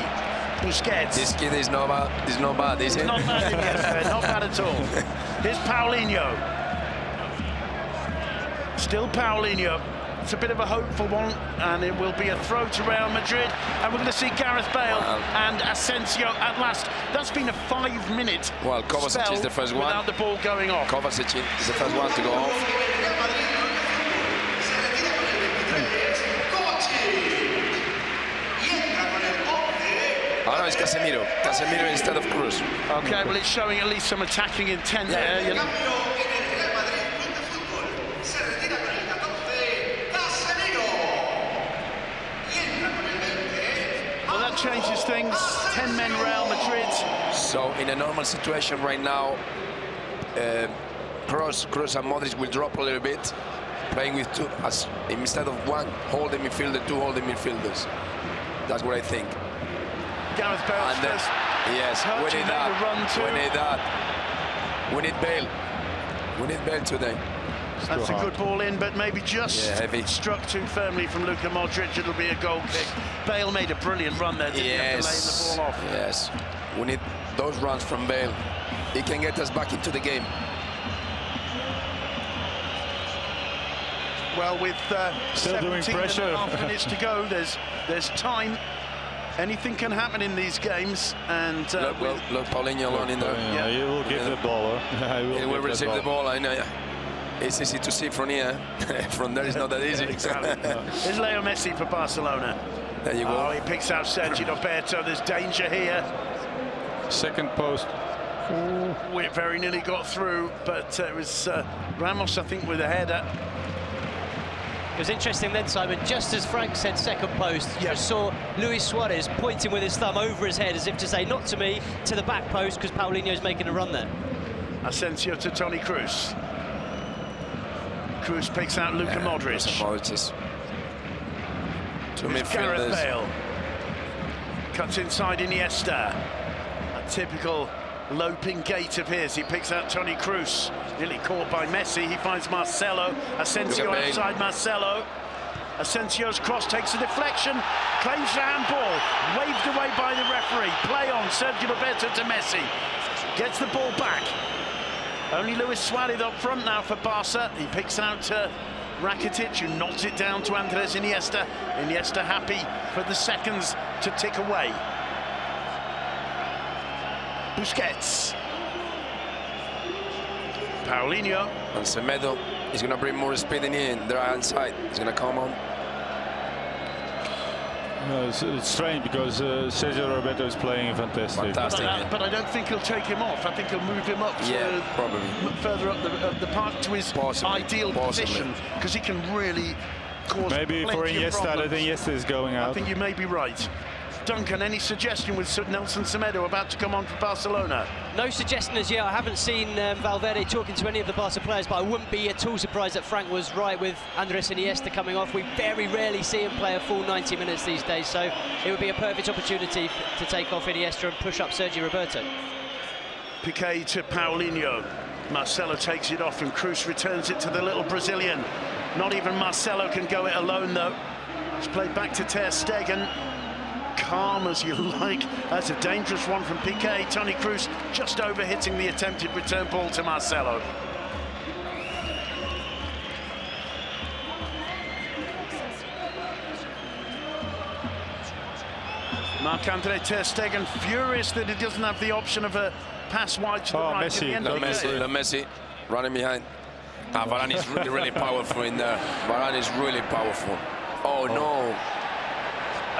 Busquets. This kid is not bad, is it? Not bad, Iniesta, not bad at all. Here's Paulinho. Still Paulinho, it's a bit of a hopeful one, and it will be a throw to Real Madrid, and we're going to see Gareth Bale and Asensio at last. That's been a 5-minute Kovacic is the first one. Without the ball going off. Kovacic is the first one to go off. Oh no, it's Casemiro. Casemiro instead of Kroos. Okay, well it's showing at least some attacking intent there. You know. Changes things. 10 men Real Madrid. So in a normal situation right now, Kroos and Modric will drop a little bit, playing with two instead of one holding midfielder, two holding midfielders. That's what I think. Gareth Bale. Yes, we need that. We need Bale. We need Bale today. That's a good ball in, but maybe just struck too firmly from Luka Modric. It'll be a goal kick. Bale made a brilliant run there, didn't he, to lay the ball off? Yes, we need those runs from Bale. He can get us back into the game. Well, with 17 and a half minutes to go, there's time. Anything can happen in these games, and look Paulinho alone in there. Yeah, he will give the ball. He will receive the ball. I know. Yeah. It's easy to see from here. From there, it's not that easy. Exactly. There's Leo Messi for Barcelona. There you go. Oh, he picks out Sergi Roberto. There's danger here. Second post. We very nearly got through, but it was Ramos, I think, with a header. It was interesting then, Simon, just as Frank said second post, you saw Luis Suarez pointing with his thumb over his head as if to say, not to me, to the back post, because Paulinho's making a run there. Asensio to Toni Kroos. Kroos picks out Luka Modric. To midfielders. Gareth Bale cuts inside Iniesta. A typical loping gait of his. He picks out Toni Kroos. Nearly caught by Messi. He finds Marcelo. Asensio outside Marcelo. Asensio's cross takes a deflection. Claims the handball. Waved away by the referee. Play on. Sergio Roberto to Messi. Gets the ball back. Only Luis Suárez up front now for Barca. He picks out Rakitic, who nods it down to Andres Iniesta. Iniesta happy for the seconds to tick away. Busquets. Paulinho. And Semedo is going to bring more speed in the right hand side. He's going to come on. No, it's strange because Sergio Roberto is playing fantastic. But I don't think he'll take him off. I think he'll move him up to, probably further up the park to his ideal position, because he can really cause maybe for Iniesta. I think Iniesta is going out. I think you may be right. Duncan, any suggestion with Nelson Semedo about to come on for Barcelona? No suggestion as yet. I haven't seen Valverde talking to any of the Barca players, but I wouldn't be at all surprised that Frank was right with Andres Iniesta coming off. We very rarely see him play a full 90 minutes these days, so it would be a perfect opportunity to take off Iniesta and push up Sergi Roberto. Piqué to Paulinho. Marcelo takes it off and Kroos returns it to the little Brazilian. Not even Marcelo can go it alone, though. It's played back to Ter Stegen. Calm as you like. That's a dangerous one from Piqué. Toni Kroos just over hitting the attempted return ball to Marcelo. Marc-Andre Ter Stegen furious that he doesn't have the option of a pass wide to the right. Messi running behind. Varane is really, really powerful in there. Varane is really powerful. Oh, no.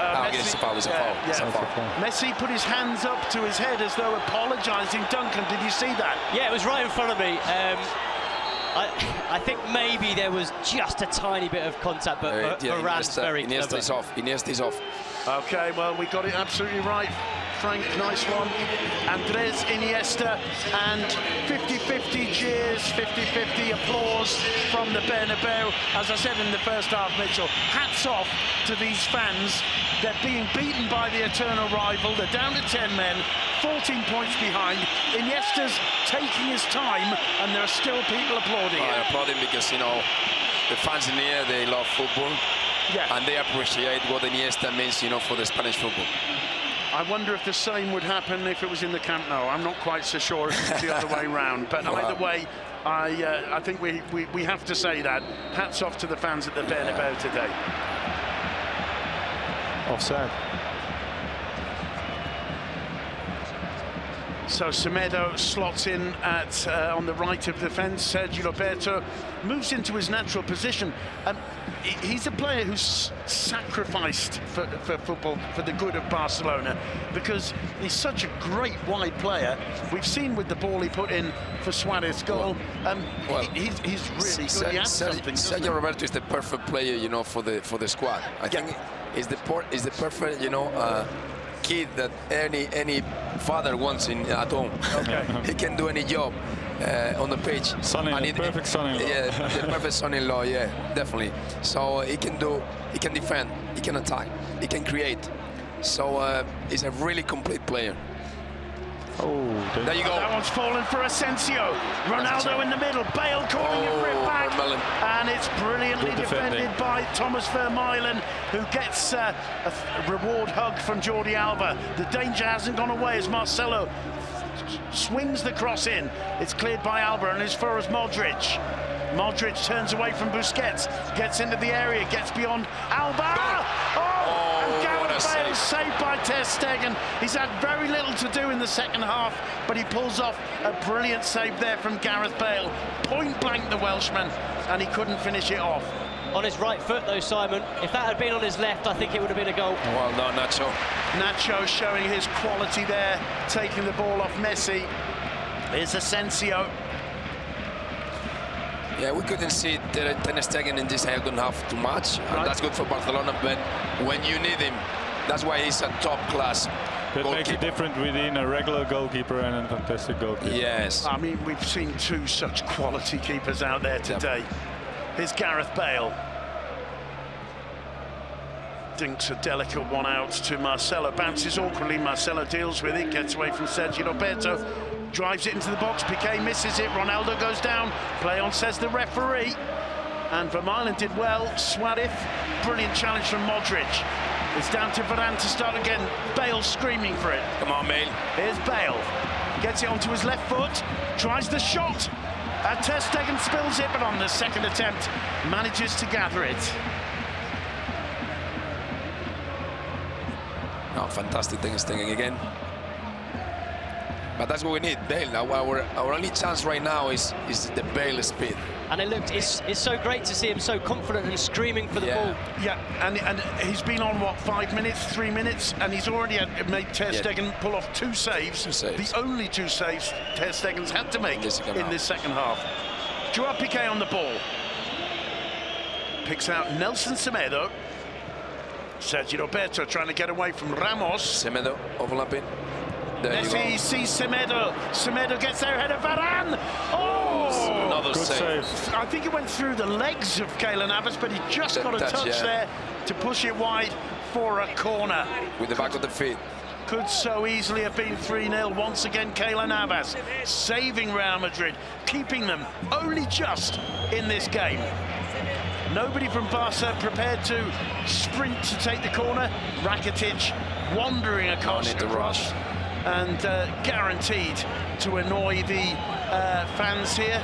Messi put his hands up to his head as though apologising. Duncan, did you see that? Yeah, it was right in front of me. I think maybe there was just a tiny bit of contact, but Varane's very clever. Iniesta's off. OK, well, we got it absolutely right. Frank, nice one. Andres Iniesta, and 50-50 cheers, 50-50 applause from the Bernabéu. As I said in the first half, Mitchell, hats off to these fans. They're being beaten by the eternal rival. They're down to 10 men, 14 points behind. Iniesta's taking his time, and there are still people applauding. I applaud him because, you know, the fans in here, they love football. Yeah. And they appreciate what Iniesta means, you know, for the Spanish football. I wonder if the same would happen if it was in the Camp Nou. I'm not quite so sure if it's the other way round. But either way, I think we have to say that. Hats off to the fans at the Bernabeu today. Offside. So Semedo slots in at on the right of the fence. Sergio Roberto moves into his natural position, and he's a player who's sacrificed for football, for the good of Barcelona, because he's such a great wide player. We've seen with the ball he put in for Suárez's goal. He's really good. He adds something. Sergio Roberto is the perfect player, you know, for the squad. I think is the perfect, you know, kid that any father wants in at home. Okay. He can do any job on the pitch. Perfect son-in-law. Yeah, the perfect son-in-law. Yeah, definitely. So he can do. He can defend. He can attack. He can create. So he's a really complete player. Oh, there you go. That one's fallen for Asensio. Ronaldo in the middle. Bale calling it for it back. And it's brilliantly defended by Thomas Vermaelen, who gets a reward hug from Jordi Alba. The danger hasn't gone away as Marcelo swings the cross in. It's cleared by Alba and it's for as Modric. Modric turns away from Busquets, gets into the area, gets beyond Alba. Bale saved by Ter Stegen. He's had very little to do in the second half, but he pulls off a brilliant save there from Gareth Bale. Point blank the Welshman, and he couldn't finish it off. On his right foot, though, Simon, if that had been on his left, I think it would have been a goal. Well done, Nacho. Nacho showing his quality there, taking the ball off Messi. Here's Asensio. Yeah, we couldn't see Ter Stegen in this second half too much, and that's good for Barcelona, but when you need him, that's why he's a top-class goalkeeper. That makes a difference within a regular goalkeeper and a fantastic goalkeeper. Yes. I mean, we've seen two such quality keepers out there today. Yep. Here's Gareth Bale. Dinks a delicate one out to Marcelo. Bounces awkwardly. Marcelo deals with it. Gets away from Sergio Roberto. Drives it into the box. Piqué misses it. Ronaldo goes down. Play on, says the referee. And Vermaelen did well. Suárez. Brilliant challenge from Modric. It's down to Varane to start again. Bale screaming for it. Come on, Bale. Here's Bale. Gets it onto his left foot. Tries the shot. And Ter Stegen spills it, but on the second attempt, manages to gather it. Oh, fantastic thing is stinging again. But that's what we need, Bale. Our only chance right now is the Bale speed. And it looked, it's so great to see him so confident and screaming for the ball. Yeah, and he's been on, what, 5 minutes, 3 minutes, and he's already made Ter Stegen pull off two saves. The only two saves Ter Stegen's had to make in this second half. Joao Piqué on the ball. Picks out Nelson Semedo. Sergi Roberto trying to get away from Ramos. Semedo overlapping. Messi sees Semedo. Semedo gets their head of Varane. Oh! Another save. I think it went through the legs of Keylor Navas, but he just got a touch there to push it wide for a corner. With the back of the feet. Could so easily have been 3-0. Once again, Keylor Navas saving Real Madrid, keeping them only just in this game. Nobody from Barca prepared to sprint to take the corner. Rakitic wandering across the rush. And guaranteed to annoy the fans here.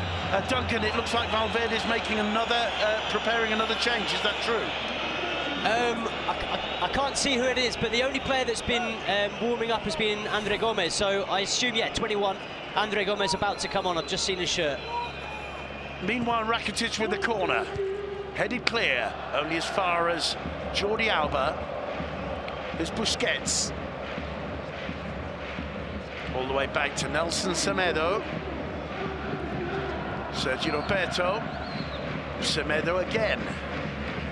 Duncan, it looks like Valverde's making another, preparing another change. Is that true? I can't see who it is, but the only player that's been warming up has been Andre Gomez. So I assume, yeah, 21. Andre Gomez about to come on. I've just seen his shirt. Meanwhile, Rakitic with the corner, headed clear, only as far as Jordi Alba. There's Busquets. All the way back to Nelson Semedo. Sergi Roberto. Semedo again.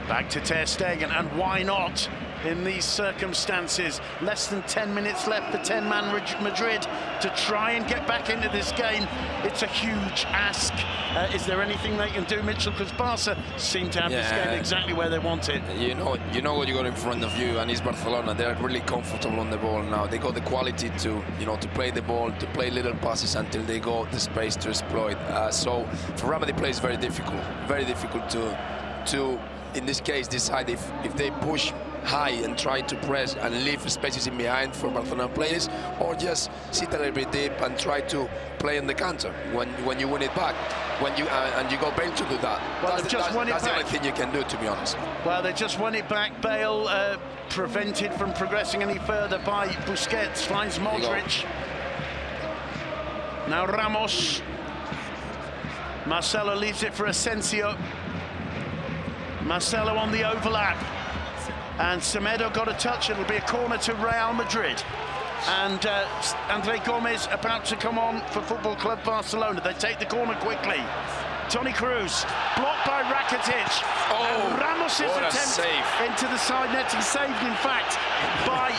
Back to Ter Stegen, and why not in these circumstances? Less than 10 minutes left for 10-man Madrid to try and get back into this game. It's a huge ask. Is there anything they can do, Mitchell? Because Barca seem to have this game exactly where they want it. You know what you got in front of you, and it's Barcelona. They're really comfortable on the ball now. They got the quality to, you know, to play the ball, to play little passes until they got the space to exploit. So for Real Madrid, play is very difficult to in this case decide if they push high and try to press and leave spaces in behind for Barcelona players, or just sit a little bit deep and try to play in the counter when you win it back, when you and you got Bale to do that. Well, that's the only thing you can do, to be honest. Well, they just won it back. Bale prevented from progressing any further by Busquets, finds Modric. Now Ramos. Marcelo leaves it for Asensio. Marcelo on the overlap. And Semedo got a touch. It'll be a corner to Real Madrid. And Andre Gomez about to come on for Football Club Barcelona. They take the corner quickly. Toni Kroos blocked by Rakitic. Oh, Ramos's attempt into the side netting, saved in fact by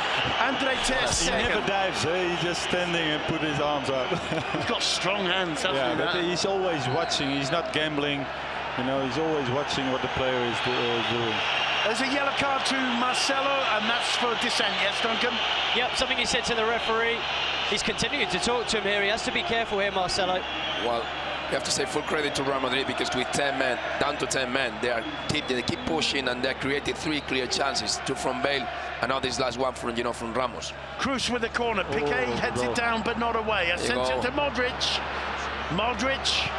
Andre Ter Stegen. He never dives, he's just standing and put his arms up. He's got strong hands, hasn't he? But he's always watching, he's not gambling. You know, he's always watching what the player is doing. There's a yellow card to Marcelo, and that's for dissent, yes, Duncan? Yep, something he said to the referee. He's continuing to talk to him here. He has to be careful here, Marcelo. Well, you have to say full credit to Real Madrid, because with 10 men, down to 10 men, they keep pushing, and they created three clear chances, two from Bale, and now this last one from, you know, from Ramos. Kroos with the corner. Piqué heads it down, but not away. Asensio to Modric. Modric.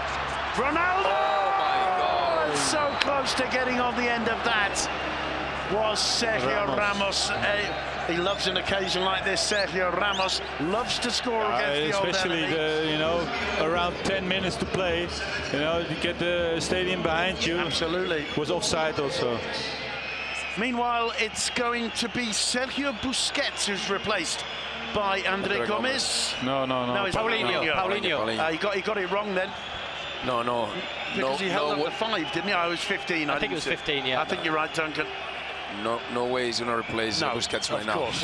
Ronaldo! Oh, my God. So close to getting on the end of that was Sergio Ramos. He loves an occasion like this. Sergio Ramos loves to score against the especially, you know, around 10 minutes to play. You know, you get the stadium behind you. Absolutely. Was offside also. Meanwhile, it's going to be Sergio Busquets who's replaced by Andre Gomez. No, it's Paulinho. Paulinho. He got it wrong then. Because he held up the 5, didn't he? I was 15. I think it was 15, yeah. I think you're right, Duncan. No way he's going to replace Busquets right now. Of course.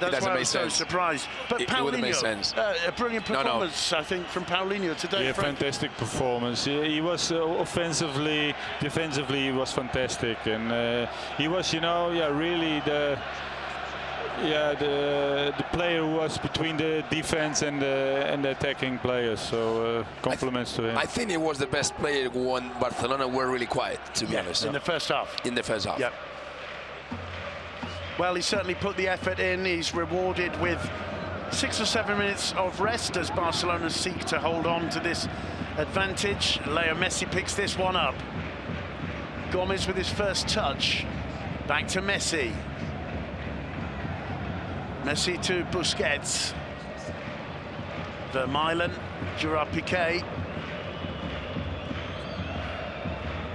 That's why I was so surprised. But it wouldn't make sense. A brilliant performance, I think, from Paulinho today. Yeah, fantastic performance. He was offensively, defensively, he was fantastic. And he was, you know, really the player was between the defense and the attacking players, so compliments to him. I think he was the best player when Barcelona were really quiet, to be honest. In the first half. In the first half. Yep. Well, he certainly put the effort in. He's rewarded with 6 or 7 minutes of rest as Barcelona seek to hold on to this advantage. Leo Messi picks this one up. Gomez with his first touch. Back to Messi. Messi to Busquets. Vermaelen, Gerard Piqué,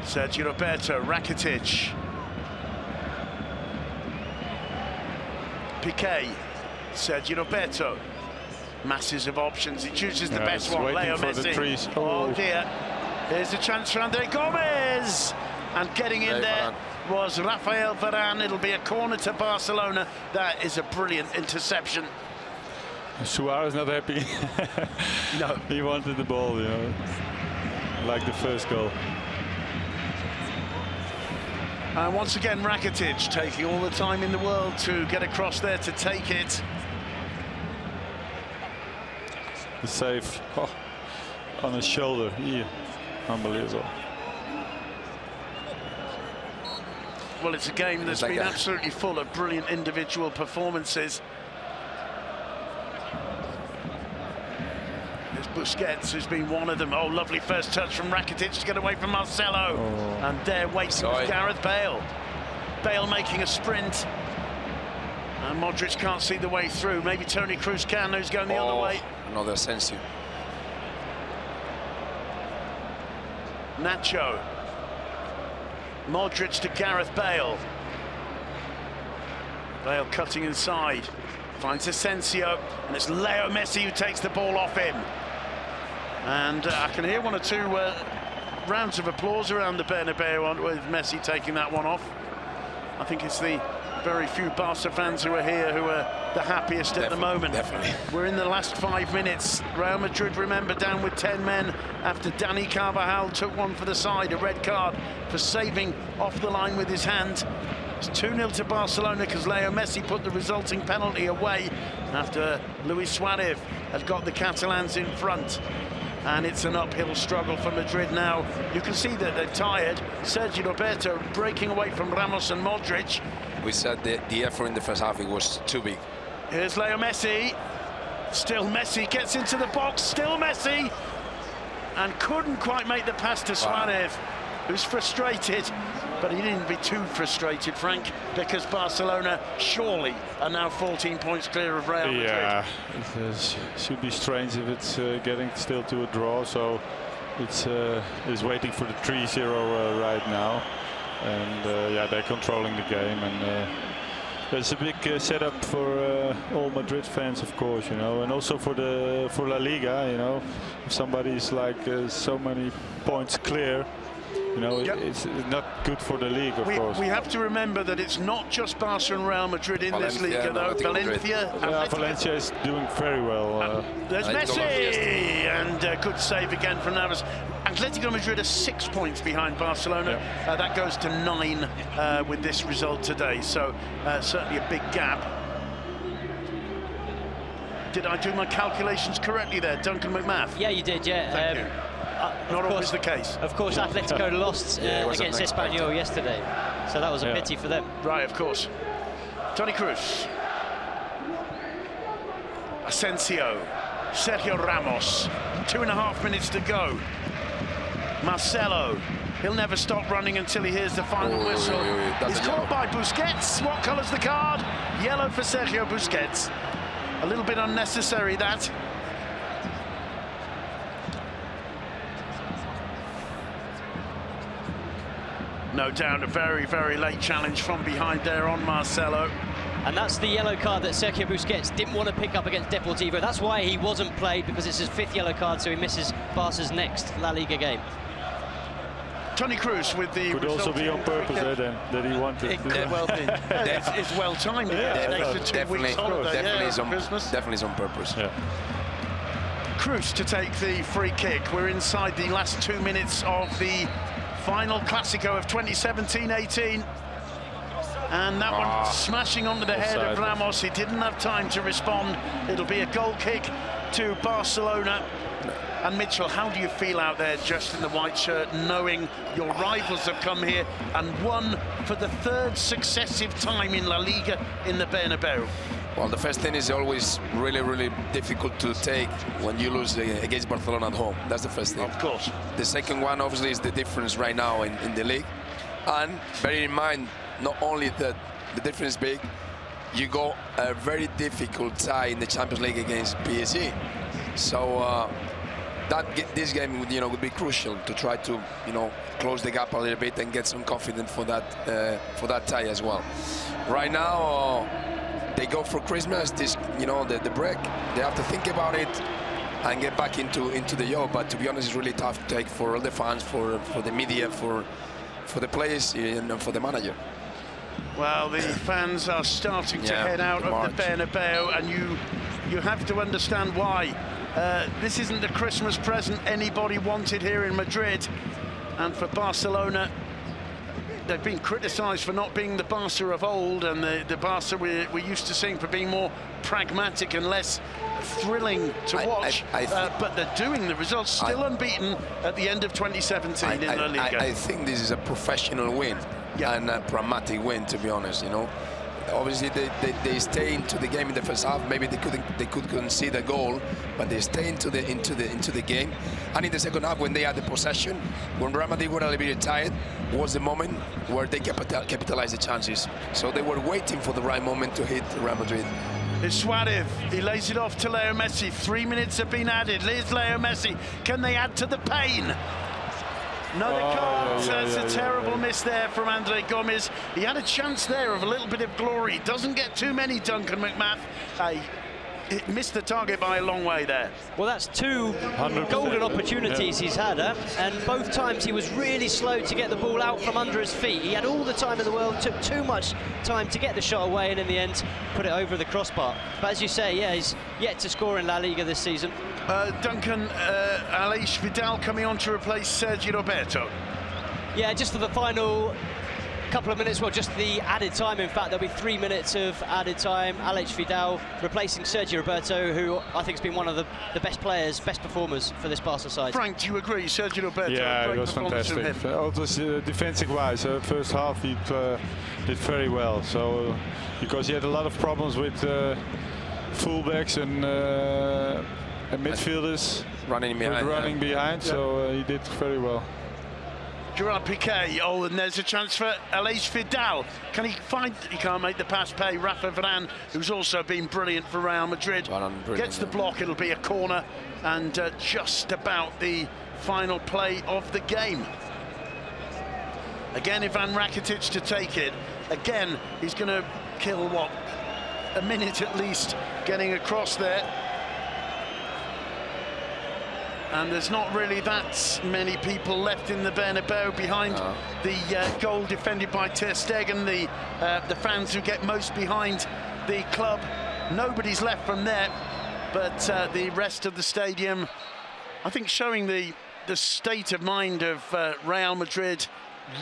Sergi Roberto, Rakitic, Piqué, Sergi Roberto. Masses of options. He chooses the best one. Leo Messi. Oh dear. Here's the chance for Andre Gomez, and getting in there was Rafael Varane. It'll be a corner to Barcelona. That is a brilliant interception. Suarez not happy. No, he wanted the ball, you know, like the first goal. And once again, Rakitic taking all the time in the world to get across there to take it. The save on his shoulder. Yeah. Unbelievable. Well, it's a game that's been absolutely full of brilliant individual performances. There's Busquets, who's been one of them. Oh, lovely first touch from Rakitic to get away from Marcelo. Oh. And there waiting was Gareth Bale. Bale making a sprint. And Modric can't see the way through. Maybe Toni Kroos can, who's going the other way. Another Asensio. Nacho. Modric to Gareth Bale. Bale cutting inside. Finds Asensio. And it's Leo Messi who takes the ball off him. And I can hear one or two rounds of applause around the Bernabéu with Messi taking that one off. I think it's the very few Barca fans who are here who are the happiest at the moment. Definitely. We're in the last 5 minutes. Real Madrid, remember, down with 10 men after Dani Carvajal took one for the side, a red card for saving off the line with his hand. It's 2-0 to Barcelona because Leo Messi put the resulting penalty away after Luis Suárez had got the Catalans in front. And it's an uphill struggle for Madrid now. You can see that they're tired. Sergi Roberto breaking away from Ramos and Modric. We said that the effort in the first half, it was too big. Here's Leo Messi. Still Messi, gets into the box, still Messi. And couldn't quite make the pass to Suárez, who's frustrated. But he needn't be too frustrated, Frank, because Barcelona surely are now 14 points clear of Real Madrid. Yeah, it should be strange if it's getting still to a draw, so it's waiting for the 3-0 right now. And yeah, they're controlling the game, and there's a big setup for all Madrid fans, of course, you know, and also for La Liga, you know. If somebody's like so many points clear, you know, it's not good for the league, of course. We have to remember that it's not just Barca and Real Madrid in this league, though. Valencia is doing very well. There's Messi! And good save again from Navas. Atletico Madrid are 6 points behind Barcelona. Yeah. That goes to 9 with this result today, so certainly a big gap. Did I do my calculations correctly there, Duncan McMath? Yeah, you did, yeah. Thank you. Not always the case. Of course, Atletico lost against Espanyol yesterday, so that was a pity for them. Right, of course. Toni Kroos. Asensio. Sergio Ramos. 2.5 minutes to go. Marcelo. He'll never stop running until he hears the final whistle. He's caught by Busquets. What colour's the card? Yellow for Sergio Busquets. A little bit unnecessary, that. No doubt, a very, very late challenge from behind there on Marcelo. And that's the yellow card that Sergio Busquets didn't want to pick up against Deportivo. That's why he wasn't played, because it's his 5th yellow card, so he misses Barca's next La Liga game. Toni Kroos with the... Could also be on purpose then, that he wanted. It could well be. It's well timed. Yeah, yeah, definitely is on purpose. Yeah. Kroos to take the free kick. We're inside the last 2 minutes of the final Clasico of 2017-18, and that one smashing onto the head of Ramos. He didn't have time to respond. It'll be a goal kick to Barcelona. And Mitchell, how do you feel out there just in the white shirt, knowing your rivals have come here and won for the 3rd successive time in La Liga in the Bernabeu? Well, the first thing is always really, really difficult to take when you lose against Barcelona at home. That's the first thing. Of course. The second one, obviously, is the difference right now in the league. And bear in mind, not only that the difference big, you got a very difficult tie in the Champions League against PSG. So this game would be crucial to try to close the gap a little bit and get some confidence for that tie as well. Right now they go for Christmas, the break. They have to think about it and get back into the yoke. But to be honest, it's really tough to take for all the fans, for the media, for the players, and for the manager. Well, the fans are starting to head out of the Bernabéu, and you have to understand why. This isn't the Christmas present anybody wanted here in Madrid. And for Barcelona, they've been criticised for not being the Barca of old, and the Barca we're used to seeing for being more pragmatic and less thrilling to watch. But they're doing the results, still unbeaten at the end of 2017 in La Liga. I think this is a professional win. Yeah. And a pragmatic win, to be honest, Obviously, they stay into the game in the first half. Maybe they could concede a goal, but they stay into the game. And in the second half, when they had the possession, when Real Madrid were a little bit tired, was the moment where they capitalized the chances. So they were waiting for the right moment to hit Real Madrid. It's Suárez, he lays it off to Leo Messi. 3 minutes have been added. Here's Leo Messi. Can they add to the pain? No, they can't. That's a terrible miss there from André Gomes. He had a chance there of a little bit of glory. Doesn't get too many, Duncan McMath. It missed the target by a long way there. Well, that's two golden opportunities he's had, and both times he was really slow to get the ball out from under his feet. He had all the time in the world, took too much time to get the shot away, and in the end, put it over the crossbar. But as you say, yeah, he's yet to score in La Liga this season. Duncan, Aleix Vidal coming on to replace Sergi Roberto. Yeah, just for the final couple of minutes, well, just the added time, in fact, there'll be 3 minutes of added time. Aleix Vidal replacing Sergi Roberto, who I think has been one of the best players, best performers for this Barca side. Frank, do you agree? Sergi Roberto, yeah, it was fantastic. Also, defensive-wise, first half he did very well. So because he had a lot of problems with fullbacks and midfielders running behind. Yeah. So he did very well. Gerard Piqué, oh, and there's a transfer, Aleix Vidal. Can he find, he can't make the pass pay, Rafa Varane, who's also been brilliant for Real Madrid, gets the block, it'll be a corner, and just about the final play of the game. Again, Ivan Rakitic to take it. Again, he's going to kill, what, a minute at least, getting across there. And there's not really that many people left in the Bernabeu behind the goal defended by Ter Stegen, the fans who get most behind the club. Nobody's left from there, but the rest of the stadium, I think, showing the state of mind of Real Madrid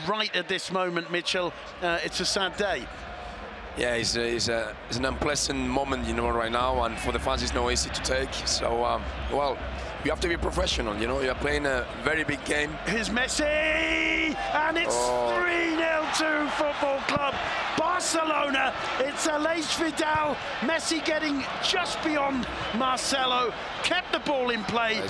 right at this moment, Mitchell. It's a sad day. Yeah, it's an unpleasant moment, right now, and for the fans it's not easy to take. So, well, you have to be professional, you're playing a very big game. Here's Messi, and it's 3-0 to Football Club Barcelona. It's Aleix Vidal, Messi getting just beyond Marcelo, kept the ball in play,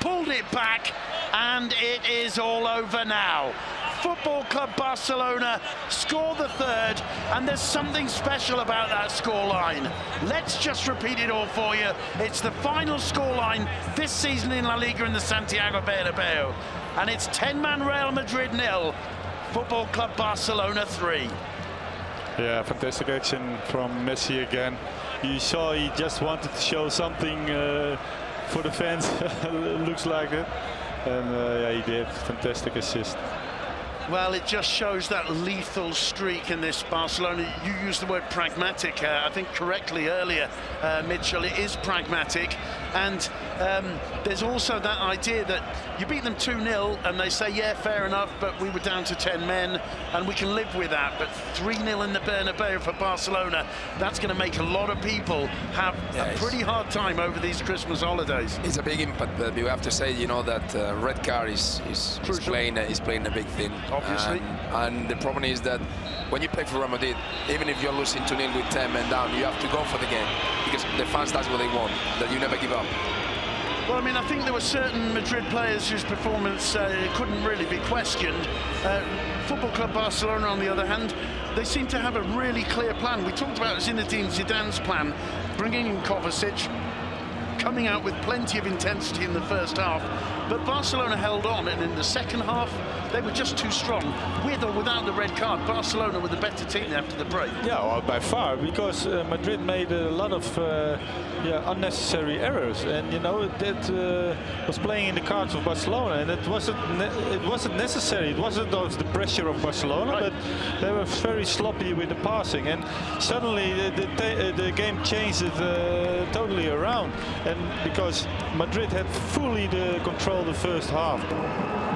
pulled it back, and it is all over now. Football Club Barcelona score the third, and there's something special about that scoreline. Let's just repeat it all for you. It's the final scoreline this season in La Liga in the Santiago Bernabeu, and it's 10-man Real Madrid 0, Football Club Barcelona 3. Yeah, fantastic action from Messi again. You saw he just wanted to show something for the fans, looks like it, and yeah, he did. Fantastic assist. Well, it just shows that lethal streak in this Barcelona. You used the word pragmatic, I think correctly earlier, Mitchell. It is pragmatic. And there's also that idea that you beat them 2-0 and they say, yeah, fair enough, but we were down to 10 men and we can live with that. But 3-0 in the Bernabeu for Barcelona, that's going to make a lot of people have a pretty hard time over these Christmas holidays. It's a big impact, but we have to say, that red card is playing a big thing. Obviously. And the problem is that when you play for Real Madrid, even if you're losing 2-0 with 10 men down, you have to go for the game, because the fans, that's what they want, that you never give up. Well, I mean, I think there were certain Madrid players whose performance couldn't really be questioned. Football Club Barcelona, on the other hand, they seem to have a really clear plan. We talked about Zinedine Zidane's plan, bringing in Kovacic, coming out with plenty of intensity in the first half, but Barcelona held on, and in the second half they were just too strong. With or without the red card, Barcelona were the better team after the break. Yeah, well, by far, because Madrid made a lot of unnecessary errors, and you know that was playing in the cards of Barcelona, and it wasn't necessary. It wasn't the pressure of Barcelona, right, but they were very sloppy with the passing, and suddenly the game changed totally around, and because Madrid had fully the control the first half.